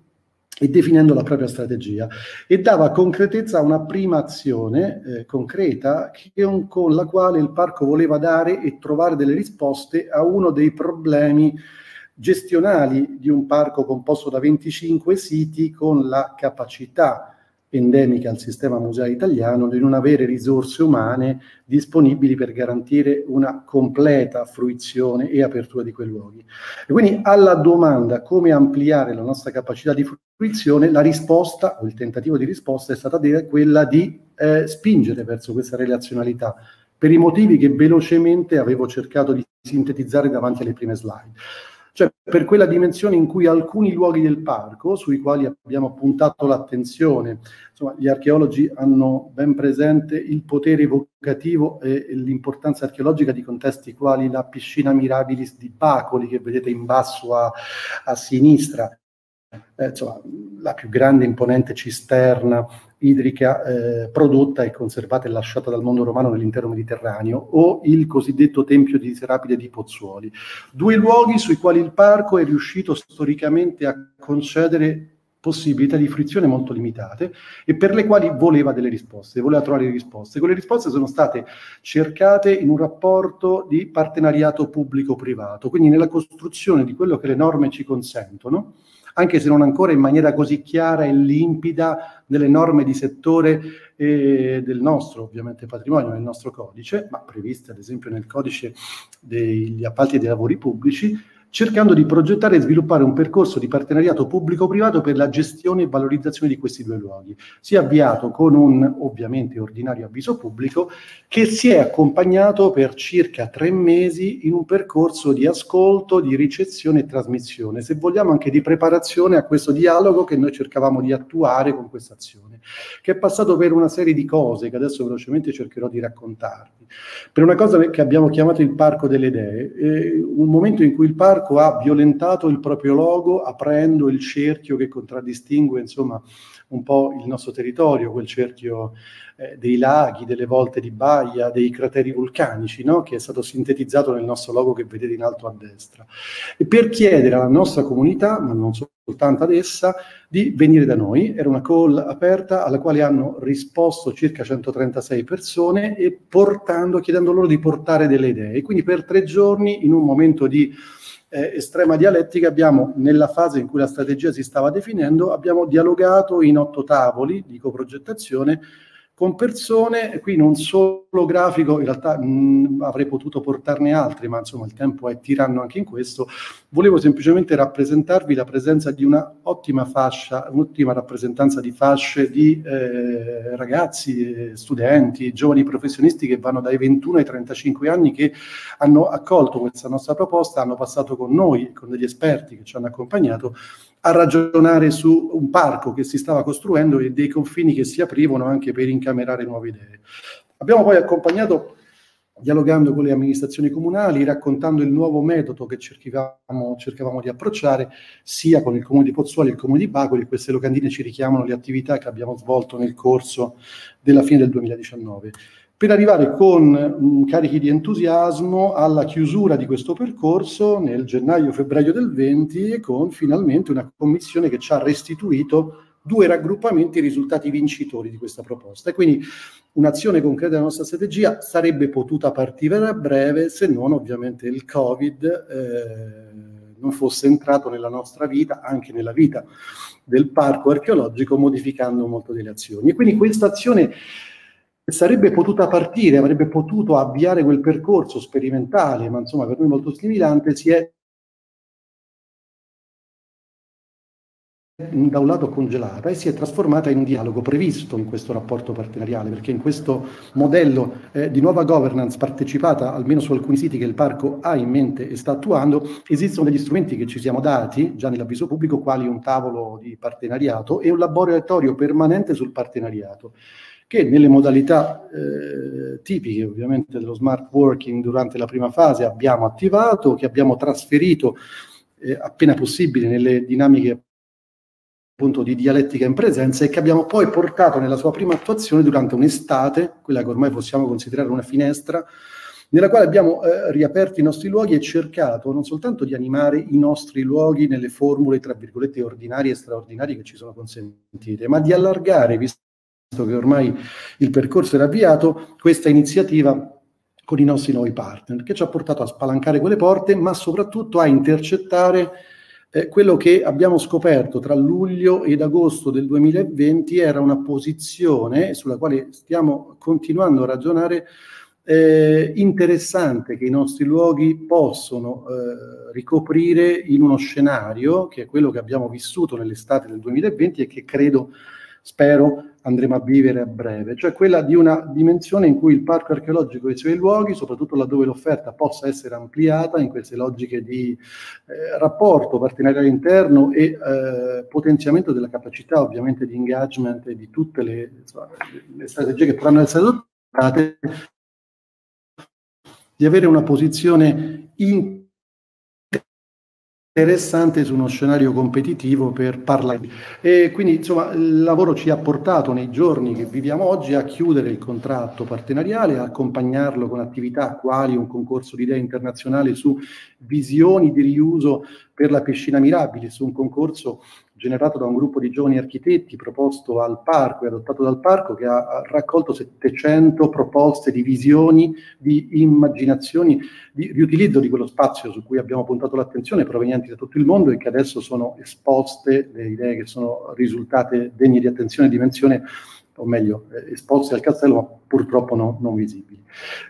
e definendo la propria strategia e dava concretezza a una prima azione eh, concreta che un, con la quale il parco voleva dare e trovare delle risposte a uno dei problemi gestionali di un parco composto da venticinque siti, con la capacità endemica al sistema museale italiano di non avere risorse umane disponibili per garantire una completa fruizione e apertura di quei luoghi. E quindi alla domanda come ampliare la nostra capacità di fruizione, la risposta o il tentativo di risposta è stata quella di eh, spingere verso questa relazionalità, per i motivi che velocemente avevo cercato di sintetizzare davanti alle prime slide. Cioè per quella dimensione in cui alcuni luoghi del parco, sui quali abbiamo puntato l'attenzione, insomma gli archeologi hanno ben presente il potere evocativo e l'importanza archeologica di contesti quali la piscina Mirabilis di Bacoli, che vedete in basso a, a sinistra, eh, insomma, la più grande imponente cisterna idrica eh, prodotta e conservata e lasciata dal mondo romano nell'intero Mediterraneo, o il cosiddetto Tempio di Serapide di Pozzuoli. Due luoghi sui quali il parco è riuscito storicamente a concedere possibilità di fruizione molto limitate e per le quali voleva delle risposte, voleva trovare delle risposte. Quelle risposte sono state cercate in un rapporto di partenariato pubblico-privato, quindi nella costruzione di quello che le norme ci consentono, anche se non ancora in maniera così chiara e limpida delle norme di settore eh, del nostro ovviamente patrimonio, del nostro codice, ma previste ad esempio nel codice degli appalti e dei lavori pubblici, cercando di progettare e sviluppare un percorso di partenariato pubblico-privato per la gestione e valorizzazione di questi due luoghi. Si è avviato con un ovviamente ordinario avviso pubblico che si è accompagnato per circa tre mesi in un percorso di ascolto, di ricezione e trasmissione, se vogliamo anche di preparazione a questo dialogo che noi cercavamo di attuare con questa azione, che è passato per una serie di cose che adesso velocemente cercherò di raccontarvi. Per una cosa che abbiamo chiamato il Parco delle Idee, eh, un momento in cui il parco ha violentato il proprio logo aprendo il cerchio che contraddistingue insomma un po' il nostro territorio, quel cerchio eh, dei laghi, delle volte di baia, dei crateri vulcanici, no? Che è stato sintetizzato nel nostro logo che vedete in alto a destra, e per chiedere alla nostra comunità, ma non soltanto ad essa, di venire da noi. Era una call aperta alla quale hanno risposto circa centotrentasei persone e portando, chiedendo loro di portare delle idee, quindi per tre giorni in un momento di Eh, estrema dialettica abbiamo, nella fase in cui la strategia si stava definendo, abbiamo dialogato in otto tavoli di coprogettazione con persone, qui non solo grafico, in realtà mh, avrei potuto portarne altri, ma insomma il tempo è tiranno anche in questo. Volevo semplicemente rappresentarvi la presenza di una ottima fascia, un'ottima rappresentanza di fasce di eh, ragazzi, eh, studenti, giovani professionisti che vanno dai ventuno ai trentacinque anni, che hanno accolto questa nostra proposta, hanno passato con noi, con degli esperti che ci hanno accompagnato, a ragionare su un parco che si stava costruendo e dei confini che si aprivano anche per incamerare nuove idee. Abbiamo poi accompagnato dialogando con le amministrazioni comunali, raccontando il nuovo metodo che cercavamo, cercavamo di approcciare sia con il Comune di Pozzuoli che il Comune di Bacoli. Queste locandine ci richiamano le attività che abbiamo svolto nel corso della fine del duemiladiciannove. Per arrivare con mh, carichi di entusiasmo alla chiusura di questo percorso nel gennaio-febbraio del venti, con finalmente una commissione che ci ha restituito due raggruppamenti risultati vincitori di questa proposta. E quindi un'azione concreta della nostra strategia sarebbe potuta partire a breve, se non ovviamente il Covid eh, non fosse entrato nella nostra vita, anche nella vita del parco archeologico, modificando molto delle azioni. E quindi questa azione sarebbe potuta partire, avrebbe potuto avviare quel percorso sperimentale, ma insomma per noi molto stimolante, si è da un lato congelata e si è trasformata in un dialogo previsto in questo rapporto partenariale, perché in questo modello eh, di nuova governance partecipata, almeno su alcuni siti che il parco ha in mente e sta attuando, esistono degli strumenti che ci siamo dati già nell'avviso pubblico, quali un tavolo di partenariato e un laboratorio permanente sul partenariato, che nelle modalità eh, tipiche ovviamente dello smart working durante la prima fase abbiamo attivato, che abbiamo trasferito eh, appena possibile nelle dinamiche appunto di dialettica in presenza, e che abbiamo poi portato nella sua prima attuazione durante un'estate, quella che ormai possiamo considerare una finestra, nella quale abbiamo eh, riaperto i nostri luoghi e cercato non soltanto di animare i nostri luoghi nelle formule, tra virgolette, ordinarie e straordinarie che ci sono consentite, ma di allargare, visto che ormai il percorso era avviato, questa iniziativa con i nostri nuovi partner, che ci ha portato a spalancare quelle porte, ma soprattutto a intercettare Eh, quello che abbiamo scoperto tra luglio ed agosto del duemilaventi era una posizione sulla quale stiamo continuando a ragionare, eh, interessante, che i nostri luoghi possono eh, ricoprire in uno scenario che è quello che abbiamo vissuto nell'estate del duemilaventi e che credo, spero, andremo a vivere a breve, cioè quella di una dimensione in cui il parco archeologico e i suoi luoghi, soprattutto laddove l'offerta possa essere ampliata in queste logiche di eh, rapporto partenariato interno e eh, potenziamento della capacità ovviamente di engagement e di tutte le, insomma, le strategie che potranno essere adottate, di avere una posizione in interessante su uno scenario competitivo per parlare. E quindi insomma il lavoro ci ha portato nei giorni che viviamo oggi a chiudere il contratto partenariale, a accompagnarlo con attività quali un concorso di idee internazionale su visioni di riuso per la piscina Mirabili, su un concorso generato da un gruppo di giovani architetti proposto al parco e adottato dal parco, che ha raccolto settecento proposte di visioni, di immaginazioni, di riutilizzo di quello spazio su cui abbiamo puntato l'attenzione, provenienti da tutto il mondo e che adesso sono esposte, le idee che sono risultate degne di attenzione e dimensione, o meglio, eh, esposte al castello, ma purtroppo no, non visibili.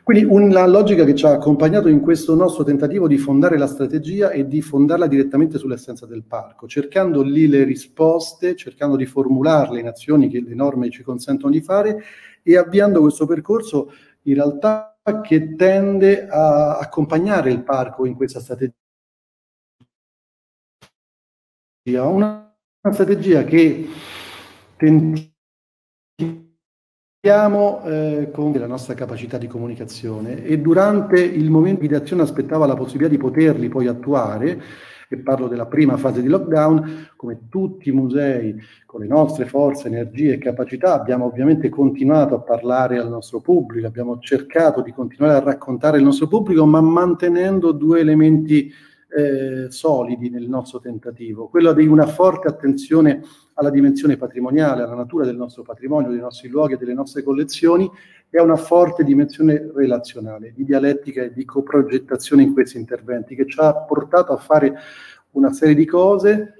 Quindi una logica che ci ha accompagnato in questo nostro tentativo di fondare la strategia e di fondarla direttamente sull'essenza del parco, cercando lì le risposte, cercando di formularle in azioni che le norme ci consentono di fare e avviando questo percorso in realtà che tende a accompagnare il parco in questa strategia. Una strategia che tenta Eh, con la nostra capacità di comunicazione, e durante il momento di azione aspettava la possibilità di poterli poi attuare, e parlo della prima fase di lockdown. Come tutti i musei, con le nostre forze, energie e capacità, abbiamo ovviamente continuato a parlare al nostro pubblico, abbiamo cercato di continuare a raccontare il nostro pubblico, ma mantenendo due elementi Eh, solidi nel nostro tentativo, quello di una forte attenzione alla dimensione patrimoniale, alla natura del nostro patrimonio, dei nostri luoghi e delle nostre collezioni, e a una forte dimensione relazionale, di dialettica e di coprogettazione in questi interventi, che ci ha portato a fare una serie di cose,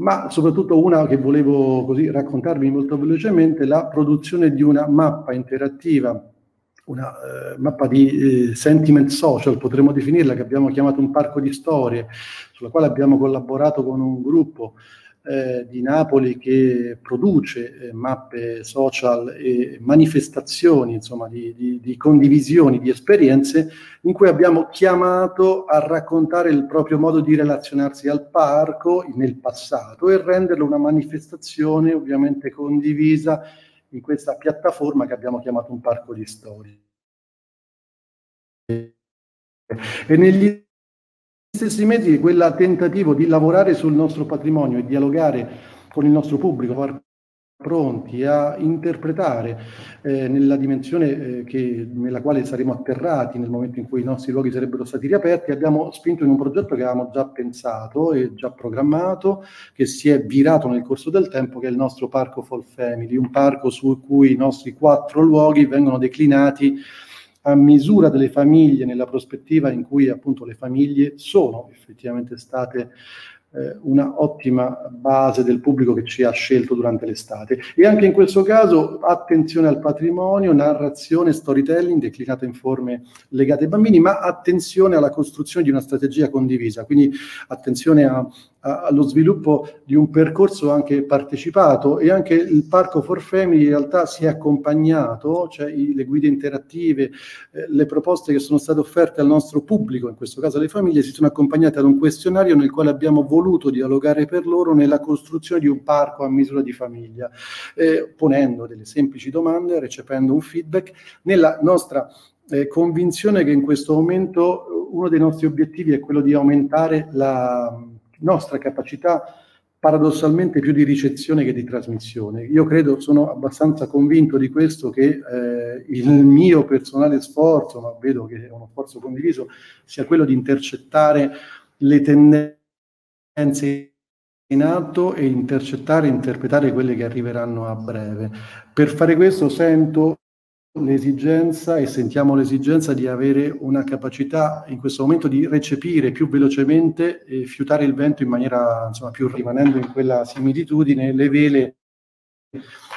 ma soprattutto una che volevo così raccontarvi molto velocemente, la produzione di una mappa interattiva, una eh, mappa di eh, sentiment social, potremmo definirla, che abbiamo chiamato un parco di storie, sulla quale abbiamo collaborato con un gruppo eh, di Napoli che produce eh, mappe social e manifestazioni, insomma, di, di, di condivisioni, di esperienze, in cui abbiamo chiamato a raccontare il proprio modo di relazionarsi al parco nel passato e renderlo una manifestazione ovviamente condivisa in questa piattaforma che abbiamo chiamato un parco di storie. E negli stessi mesi quel tentativo di lavorare sul nostro patrimonio e dialogare con il nostro pubblico, far pronti a interpretare eh, nella dimensione eh, che, nella quale saremo atterrati nel momento in cui i nostri luoghi sarebbero stati riaperti, abbiamo spinto in un progetto che avevamo già pensato e già programmato, che si è virato nel corso del tempo, che è il nostro parco for family, un parco su cui i nostri quattro luoghi vengono declinati a misura delle famiglie, nella prospettiva in cui appunto le famiglie sono effettivamente state una ottima base del pubblico che ci ha scelto durante l'estate. E anche in questo caso attenzione al patrimonio, narrazione, storytelling declinata in forme legate ai bambini, ma attenzione alla costruzione di una strategia condivisa, quindi attenzione a, a, allo sviluppo di un percorso anche partecipato. E anche il Parco for Family in realtà si è accompagnato, cioè i, le guide interattive, eh, le proposte che sono state offerte al nostro pubblico, in questo caso alle famiglie, si sono accompagnate ad un questionario nel quale abbiamo voluto voluto dialogare per loro nella costruzione di un parco a misura di famiglia, eh, ponendo delle semplici domande, recependo un feedback, nella nostra eh, convinzione che in questo momento uno dei nostri obiettivi è quello di aumentare la nostra capacità paradossalmente più di ricezione che di trasmissione. Io credo, sono abbastanza convinto di questo, che eh, il mio personale sforzo, ma vedo che è uno sforzo condiviso, sia quello di intercettare le tendenze in atto e intercettare e interpretare quelle che arriveranno a breve. Per fare questo sento l'esigenza e sentiamo l'esigenza di avere una capacità in questo momento di recepire più velocemente e fiutare il vento in maniera, insomma, più, rimanendo in quella similitudine, le vele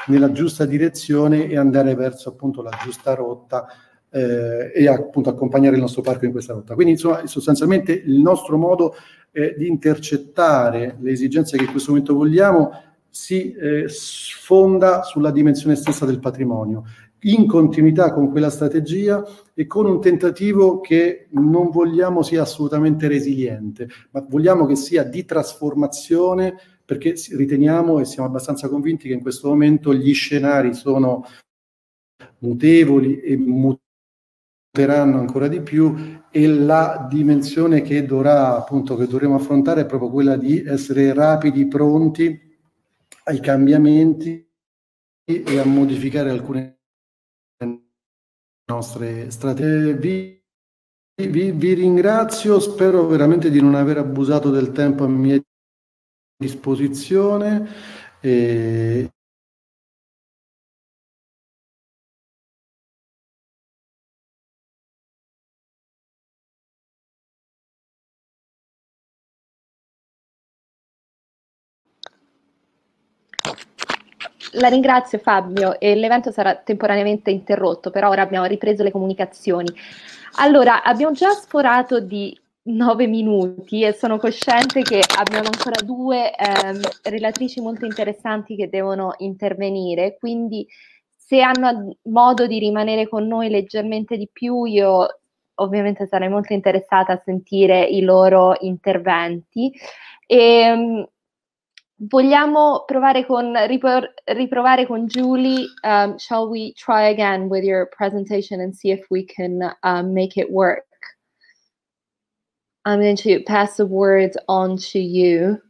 nella giusta direzione e andare verso appunto la giusta rotta. Eh, e appunto accompagnare il nostro parco in questa rotta. Quindi insomma sostanzialmente il nostro modo eh, di intercettare le esigenze che in questo momento vogliamo si eh, sfonda sulla dimensione stessa del patrimonio, in continuità con quella strategia e con un tentativo che non vogliamo sia assolutamente resiliente, ma vogliamo che sia di trasformazione, perché riteniamo e siamo abbastanza convinti che in questo momento gli scenari sono mutevoli e mutevoli, muteranno ancora di più, e la dimensione che dovrà appunto che dovremo affrontare è proprio quella di essere rapidi, pronti ai cambiamenti e a modificare alcune nostre strategie. Vi, vi, vi ringrazio, spero veramente di non aver abusato del tempo a mia disposizione. E la ringrazio Fabio, e l'evento sarà temporaneamente interrotto, però ora abbiamo ripreso le comunicazioni. Allora, abbiamo già sforato di nove minuti e sono cosciente che abbiamo ancora due ehm, relatrici molto interessanti che devono intervenire, quindi se hanno modo di rimanere con noi leggermente di più, io ovviamente sarei molto interessata a sentire i loro interventi. E vogliamo provare con, riprovare con Julie. Um, shall we try again with your presentation and see if we can uh, make it work? I'm going to pass the words on to you.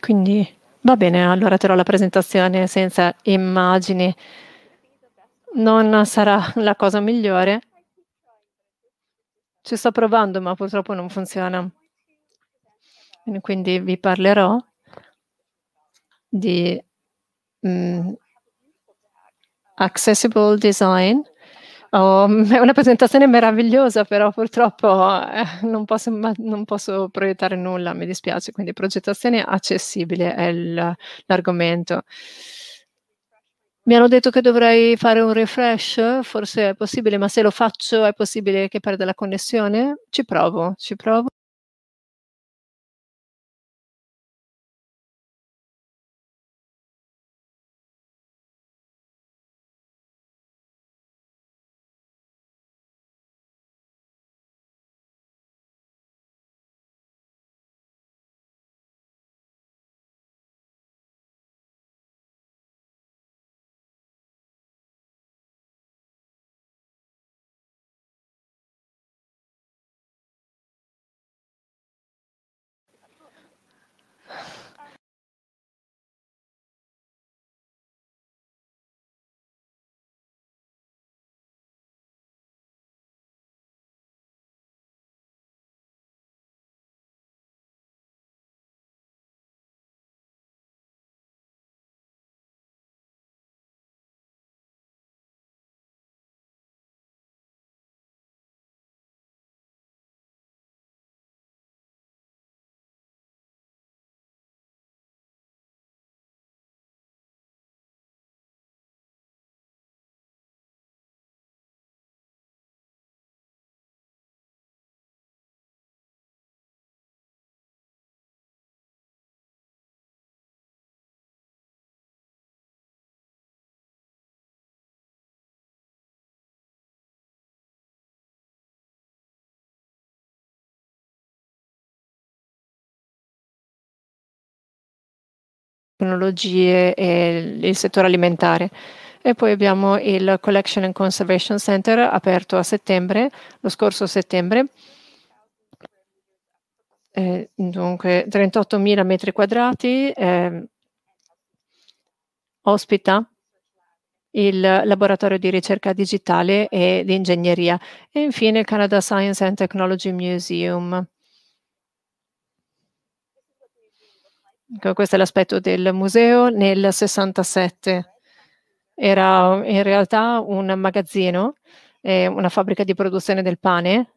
Quindi va bene, allora terrò la presentazione senza immagini. Non sarà la cosa migliore. Ci sto provando, ma purtroppo non funziona. Quindi vi parlerò di um, Accessible Design. Oh, è una presentazione meravigliosa, però purtroppo eh, non, posso, ma, non posso proiettare nulla, mi dispiace. Quindi progettazione accessibile è l'argomento. Mi hanno detto che dovrei fare un refresh, forse è possibile, ma se lo faccio è possibile che perda la connessione? Ci provo, ci provo. tecnologie e il settore alimentare. E poi abbiamo il Collection and Conservation Center aperto a settembre, lo scorso settembre, eh, dunque trentottomila metri quadrati, eh, ospita il laboratorio di ricerca digitale e di ingegneria. E infine il Canada Science and Technology Museum. Questo è l'aspetto del museo. Nel sessantasette era in realtà un magazzino, eh, una fabbrica di produzione del pane,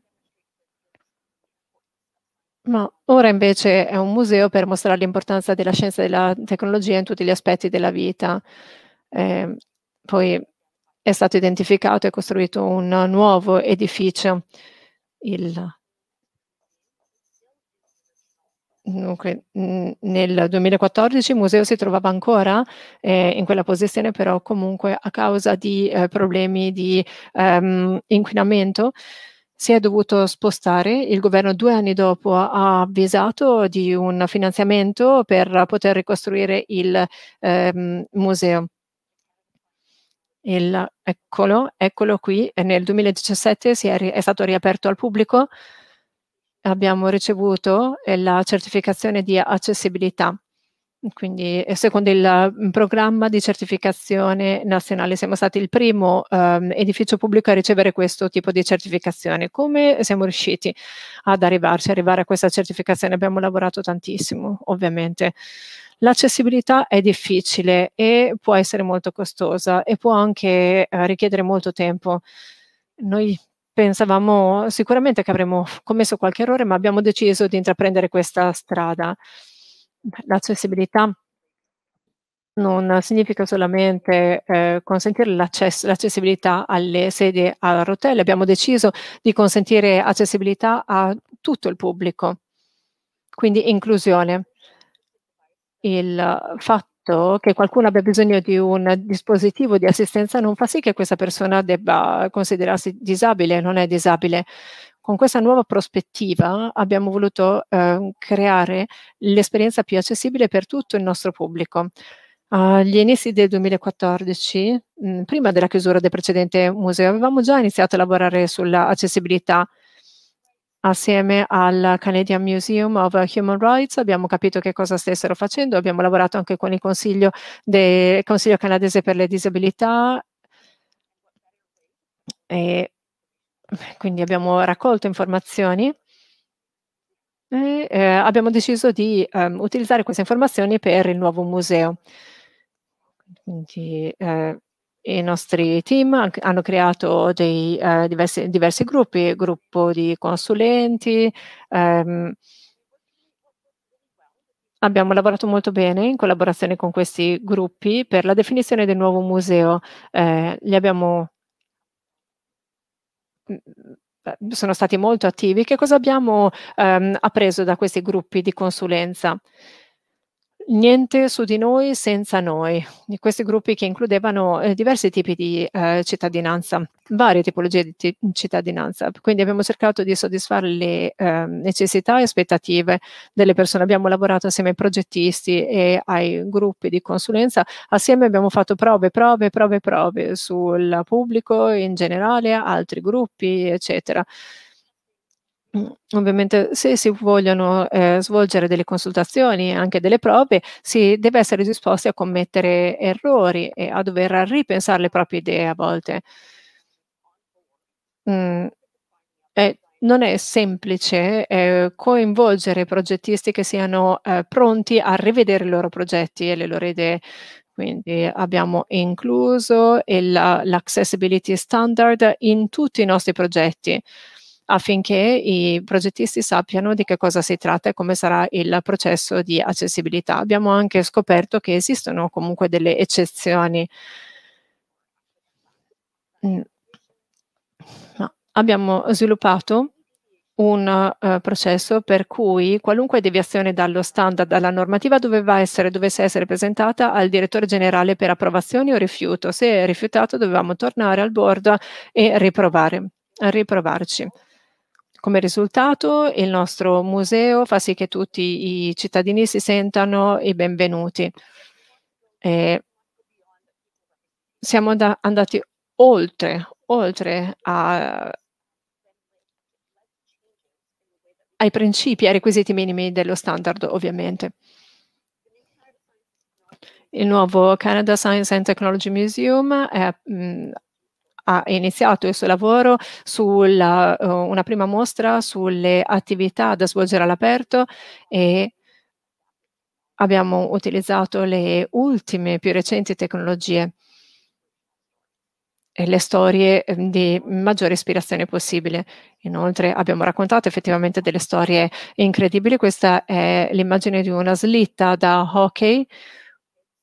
ma ora invece è un museo per mostrare l'importanza della scienza e della tecnologia in tutti gli aspetti della vita. Eh, Poi è stato identificato e costruito un nuovo edificio, il, dunque, nel duemilaquattordici il museo si trovava ancora eh, in quella posizione, però comunque a causa di eh, problemi di ehm, inquinamento si è dovuto spostare. Il governo due anni dopo ha avvisato di un finanziamento per poter ricostruire il ehm, museo. Il, eccolo, eccolo qui, nel duemiladiciassette si è, ri, è stato riaperto al pubblico, abbiamo ricevuto la certificazione di accessibilità, quindi secondo il programma di certificazione nazionale siamo stati il primo eh, edificio pubblico a ricevere questo tipo di certificazione. Come siamo riusciti ad arrivarci, arrivare a questa certificazione? Abbiamo lavorato tantissimo, ovviamente. L'accessibilità è difficile e può essere molto costosa e può anche eh, richiedere molto tempo. Noi pensavamo sicuramente che avremmo commesso qualche errore, ma abbiamo deciso di intraprendere questa strada. L'accessibilità non significa solamente eh, consentire l'accessibilità alle sedie a rotelle, abbiamo deciso di consentire accessibilità a tutto il pubblico, quindi inclusione. Il fatto che qualcuno abbia bisogno di un dispositivo di assistenza non fa sì che questa persona debba considerarsi disabile, non è disabile. Con questa nuova prospettiva abbiamo voluto eh, creare l'esperienza più accessibile per tutto il nostro pubblico. Agli inizi del duemilaquattordici, mh, prima della chiusura del precedente museo, avevamo già iniziato a lavorare sull'accessibilità. Assieme al Canadian Museum of Human Rights abbiamo capito che cosa stessero facendo, abbiamo lavorato anche con il Consiglio, de, Consiglio Canadese per le Disabilità e quindi abbiamo raccolto informazioni e eh, abbiamo deciso di eh, utilizzare queste informazioni per il nuovo museo. Quindi, eh, i nostri team hanno creato dei, eh, diversi, diversi gruppi, gruppo di consulenti. Ehm, abbiamo lavorato molto bene in collaborazione con questi gruppi per la definizione del nuovo museo. Eh, li abbiamo, sono stati molto attivi. Che cosa abbiamo ehm, appreso da questi gruppi di consulenza? Niente su di noi senza noi, di questi gruppi che includevano eh, diversi tipi di eh, cittadinanza, varie tipologie di ti cittadinanza. Quindi abbiamo cercato di soddisfare le eh, necessità e aspettative delle persone. Abbiamo lavorato assieme ai progettisti e ai gruppi di consulenza. Assieme abbiamo fatto prove, prove, prove, prove sul pubblico in generale, altri gruppi, eccetera. Ovviamente se si vogliono eh, svolgere delle consultazioni, anche delle prove, si deve essere disposti a commettere errori e a dover ripensare le proprie idee a volte. Mm. Eh, non è semplice eh, coinvolgere progettisti che siano eh, pronti a rivedere i loro progetti e le loro idee. Quindi abbiamo incluso l'accessibility standard in tutti i nostri progetti, affinché i progettisti sappiano di che cosa si tratta e come sarà il processo di accessibilità. Abbiamo anche scoperto che esistono comunque delle eccezioni. Abbiamo sviluppato un uh, processo per cui qualunque deviazione dallo standard, dalla normativa, doveva essere, dovesse essere presentata al direttore generale per approvazione o rifiuto. Se rifiutato dovevamo tornare al board e riprovare, riprovarci. Come risultato, il nostro museo fa sì che tutti i cittadini si sentano i benvenuti. eh, siamo da, andati oltre, oltre a, ai principi, ai requisiti minimi dello standard, ovviamente. Il nuovo Canada Science and Technology Museum è, mh, ha iniziato il suo lavoro su uh, una prima mostra sulle attività da svolgere all'aperto e abbiamo utilizzato le ultime, più recenti tecnologie e le storie di maggiore ispirazione possibile. Inoltre abbiamo raccontato effettivamente delle storie incredibili. Questa è l'immagine di una slitta da hockey.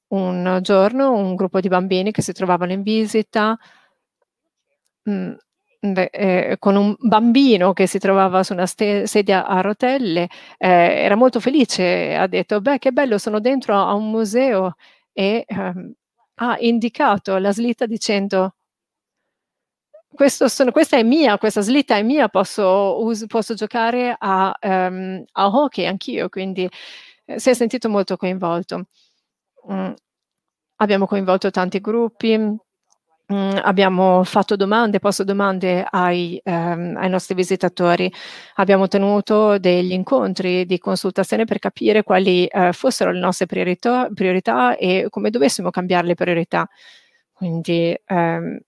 Un giorno un gruppo di bambini che si trovavano in visita mh, beh, eh, con un bambino che si trovava su una sedia a rotelle, eh, era molto felice, ha detto beh che bello, sono dentro a un museo, e ehm, ha indicato la slitta dicendo Questo sono, questa è mia, questa slitta è mia, posso, us, posso giocare a, um, a hockey anch'io, quindi eh, si è sentito molto coinvolto. Mm. Abbiamo coinvolto tanti gruppi, mm, abbiamo fatto domande, posto domande ai, ehm, ai nostri visitatori, abbiamo tenuto degli incontri di consultazione per capire quali eh, fossero le nostre priorità, priorità e come dovessimo cambiare le priorità. Quindi ehm,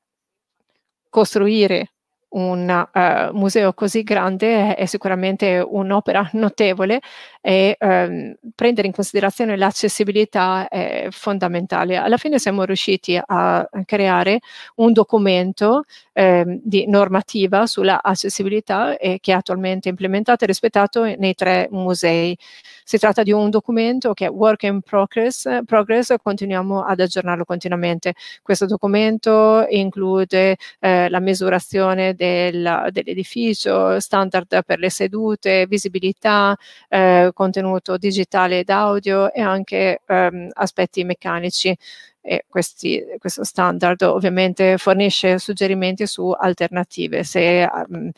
costruire un uh, museo così grande è, è sicuramente un'opera notevole e um, prendere in considerazione l'accessibilità è fondamentale. Alla fine siamo riusciti a creare un documento um, di normativa sulla accessibilità eh, che è attualmente implementato e rispettato nei tre musei. Si tratta di un documento che è work in progress, progress continuiamo ad aggiornarlo continuamente. Questo documento include eh, la misurazione dell'edificio, standard per le sedute, visibilità, eh, contenuto digitale ed audio e anche ehm, aspetti meccanici. E questi, questo standard ovviamente fornisce suggerimenti su alternative. Se ehm,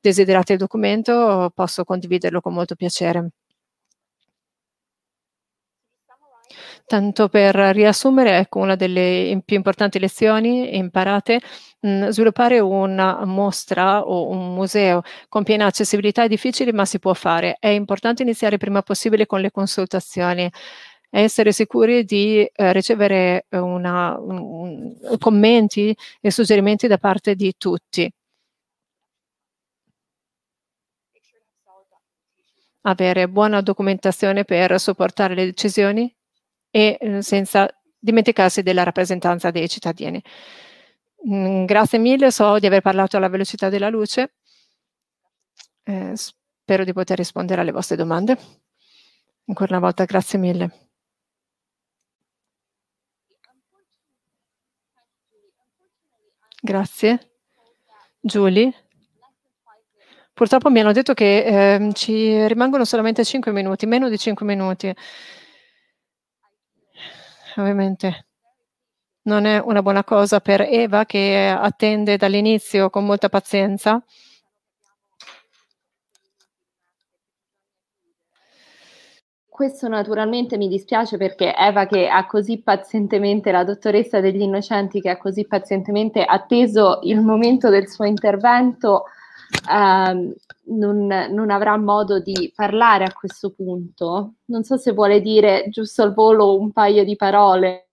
desiderate il documento posso condividerlo con molto piacere. Tanto per riassumere, ecco una delle più importanti lezioni imparate, mh, sviluppare una mostra o un museo con piena accessibilità è difficile, ma si può fare. È importante iniziare prima possibile con le consultazioni, essere sicuri di eh, ricevere una, un, commenti e suggerimenti da parte di tutti. Avere buona documentazione per supportare le decisioni e senza dimenticarsi della rappresentanza dei cittadini. Grazie mille, so di aver parlato alla velocità della luce. Eh, spero di poter rispondere alle vostre domande. Ancora una volta, grazie mille. Grazie. Julie? Purtroppo mi hanno detto che eh, ci rimangono solamente cinque minuti, meno di cinque minuti. Ovviamente non è una buona cosa per Eva che attende dall'inizio con molta pazienza. Questo naturalmente mi dispiace perché Eva che ha così pazientemente, la dottoressa degli innocenti che ha così pazientemente atteso il momento del suo intervento, eh, non, non avrà modo di parlare a questo punto. Non so se vuole dire giusto al volo un paio di parole.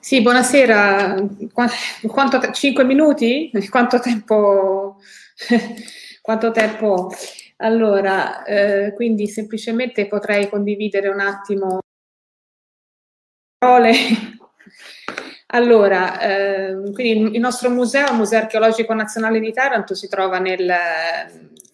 Sì, buonasera. Quanto, cinque minuti? Quanto tempo... Quanto tempo? Allora, eh, quindi semplicemente potrei condividere un attimo parole. Allora, eh, quindi il nostro museo, il Museo Archeologico Nazionale di Taranto, si trova nel,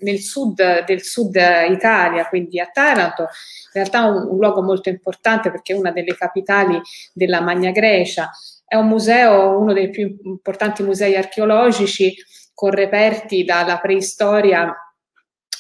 nel sud del sud Italia, quindi a Taranto. In realtà è un, un luogo molto importante perché è una delle capitali della Magna Grecia. È un museo, uno dei più importanti musei archeologici, con reperti dalla preistoria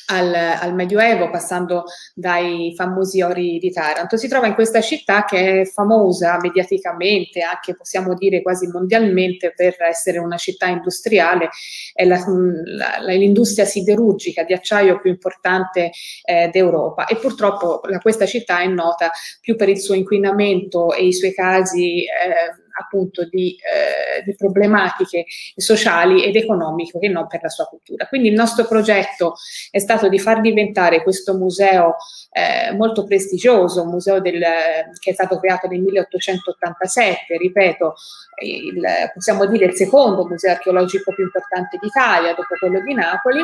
al, al Medioevo, passando dai famosi ori di Taranto. Si trova in questa città che è famosa mediaticamente, anche possiamo dire quasi mondialmente, per essere una città industriale. È l'industria siderurgica di acciaio più importante eh, d'Europa, e purtroppo la, questa città è nota più per il suo inquinamento e i suoi casi eh, appunto di, eh, di problematiche sociali ed economiche, che non per la sua cultura. Quindi il nostro progetto è stato di far diventare questo museo eh, molto prestigioso, un museo del, che è stato creato nel milleottocentottantasette, ripeto, il, possiamo dire il secondo museo archeologico più importante d'Italia, dopo quello di Napoli,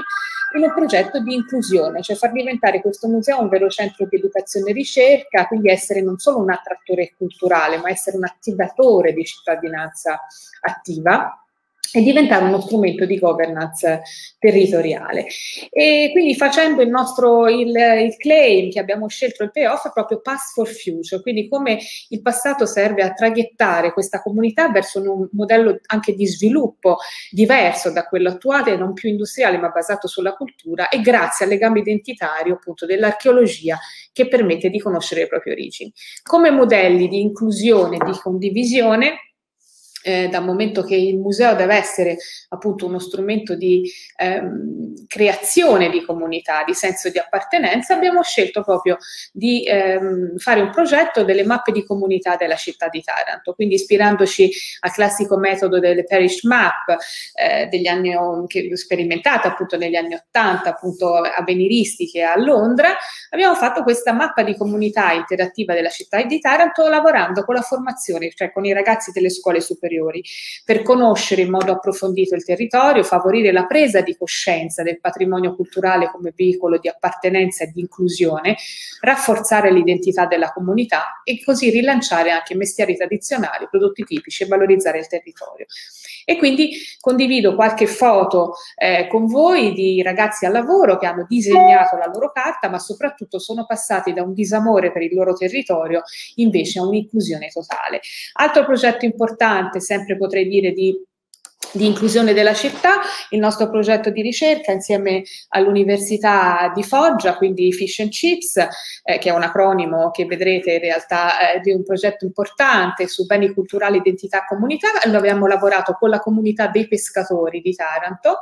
in un progetto di inclusione, cioè far diventare questo museo un vero centro di educazione e ricerca, quindi essere non solo un attrattore culturale, ma essere un attivatore di cittadinanza attiva, e diventare uno strumento di governance territoriale. E quindi, facendo il nostro il, il claim che abbiamo scelto, il payoff è proprio Pass for Future, quindi come il passato serve a traghettare questa comunità verso un modello anche di sviluppo diverso da quello attuale, non più industriale ma basato sulla cultura, e grazie al legame identitario appunto dell'archeologia, che permette di conoscere le proprie origini. Come modelli di inclusione, di condivisione, Eh, dal momento che il museo deve essere appunto uno strumento di ehm, creazione di comunità, di senso di appartenenza, abbiamo scelto proprio di ehm, fare un progetto delle mappe di comunità della città di Taranto, quindi ispirandoci al classico metodo delle parish map eh, degli anni, che sperimentata appunto negli anni ottanta, appunto avveniristiche a Londra. Abbiamo fatto questa mappa di comunità interattiva della città di Taranto, lavorando con la formazione, cioè con i ragazzi delle scuole superiori, per conoscere in modo approfondito il territorio, favorire la presa di coscienza del patrimonio culturale come veicolo di appartenenza e di inclusione, rafforzare l'identità della comunità e così rilanciare anche mestieri tradizionali, prodotti tipici, e valorizzare il territorio. E quindi condivido qualche foto eh, con voi di ragazzi al lavoro che hanno disegnato la loro carta, ma soprattutto sono passati da un disamore per il loro territorio invece a un'inclusione totale. Altro progetto importante, sempre potrei dire di, di inclusione della città, il nostro progetto di ricerca insieme all'Università di Foggia, quindi Fish and Chips, eh, che è un acronimo che vedrete in realtà eh, di un progetto importante su beni culturali, identità, comunità. Lo abbiamo lavorato con la comunità dei pescatori di Taranto,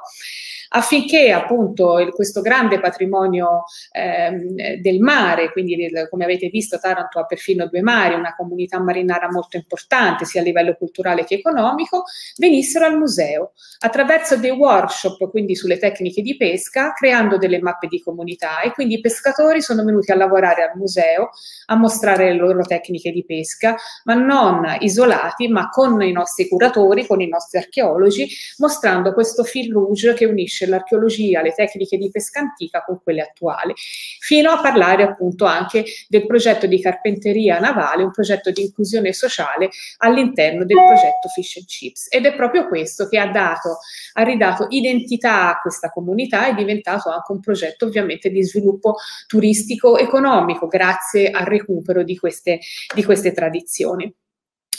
affinché appunto il, questo grande patrimonio eh, del mare, quindi del, come avete visto Taranto ha perfino due mari, una comunità marinara molto importante sia a livello culturale che economico, venissero al museo attraverso dei workshop, quindi sulle tecniche di pesca, creando delle mappe di comunità, e quindi i pescatori sono venuti a lavorare al museo, a mostrare le loro tecniche di pesca, ma non isolati, ma con i nostri curatori, con i nostri archeologi, mostrando questo fil rouge che unisce l'archeologia, le tecniche di pesca antica con quelle attuali, fino a parlare appunto anche del progetto di carpenteria navale, un progetto di inclusione sociale all'interno del progetto Fish and Chips. Ed è proprio questo che ha dato, ha ridato identità a questa comunità, è diventato anche un progetto ovviamente di sviluppo turistico-economico, grazie al recupero di queste, di queste tradizioni.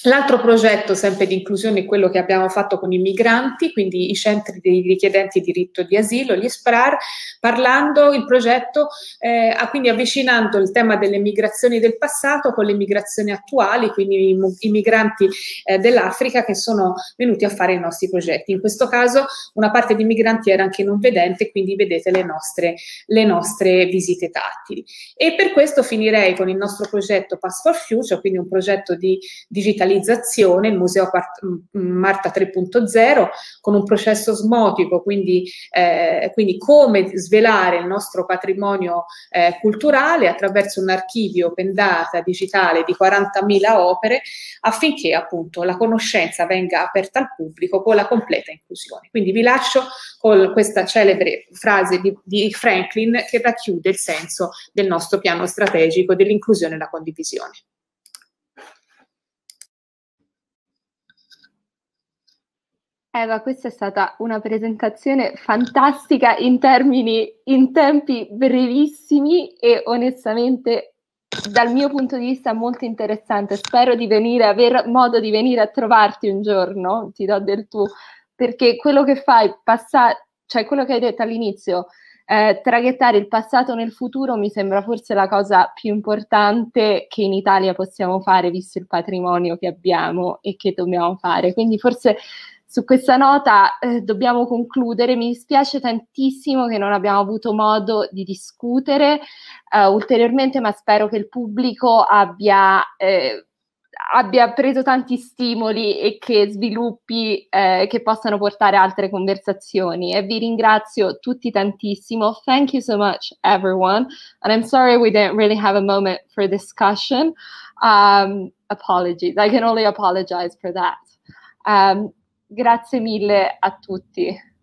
L'altro progetto sempre di inclusione è quello che abbiamo fatto con i migranti, quindi i centri dei richiedenti diritto di asilo, gli S P R A R, parlando il progetto, eh, quindi avvicinando il tema delle migrazioni del passato con le migrazioni attuali, quindi i, i migranti eh, dell'Africa che sono venuti a fare i nostri progetti. In questo caso una parte di migranti era anche non vedente, quindi vedete le nostre, le nostre visite tattili. E per questo finirei con il nostro progetto Pass for Future, quindi un progetto di digitalizzazione, il Museo Marta tre punto zero, con un processo osmotico, quindi, eh, quindi come svelare il nostro patrimonio eh, culturale attraverso un archivio open data digitale di quarantamila opere, affinché appunto la conoscenza venga aperta al pubblico con la completa inclusione. Quindi vi lascio con questa celebre frase di, di Franklin, che racchiude il senso del nostro piano strategico dell'inclusione e la condivisione. Eva, questa è stata una presentazione fantastica in termini, in tempi brevissimi, e onestamente dal mio punto di vista molto interessante. Spero di venire, aver modo di venire a trovarti un giorno, ti do del tu, perché quello che fai, passa, cioè quello che hai detto all'inizio, Eh, traghettare il passato nel futuro mi sembra forse la cosa più importante che in Italia possiamo fare, visto il patrimonio che abbiamo e che dobbiamo fare. Quindi forse su questa nota eh, dobbiamo concludere. Mi dispiace tantissimo che non abbiamo avuto modo di discutere eh, ulteriormente, ma spero che il pubblico abbia, eh, abbia preso tanti stimoli e che sviluppi eh, che possano portare a altre conversazioni. E vi ringrazio tutti tantissimo. Thank you so much, everyone. And I'm sorry we didn't really have a moment for discussion. Um, apologies. I can only apologize for that. Um, Grazie mille a tutti.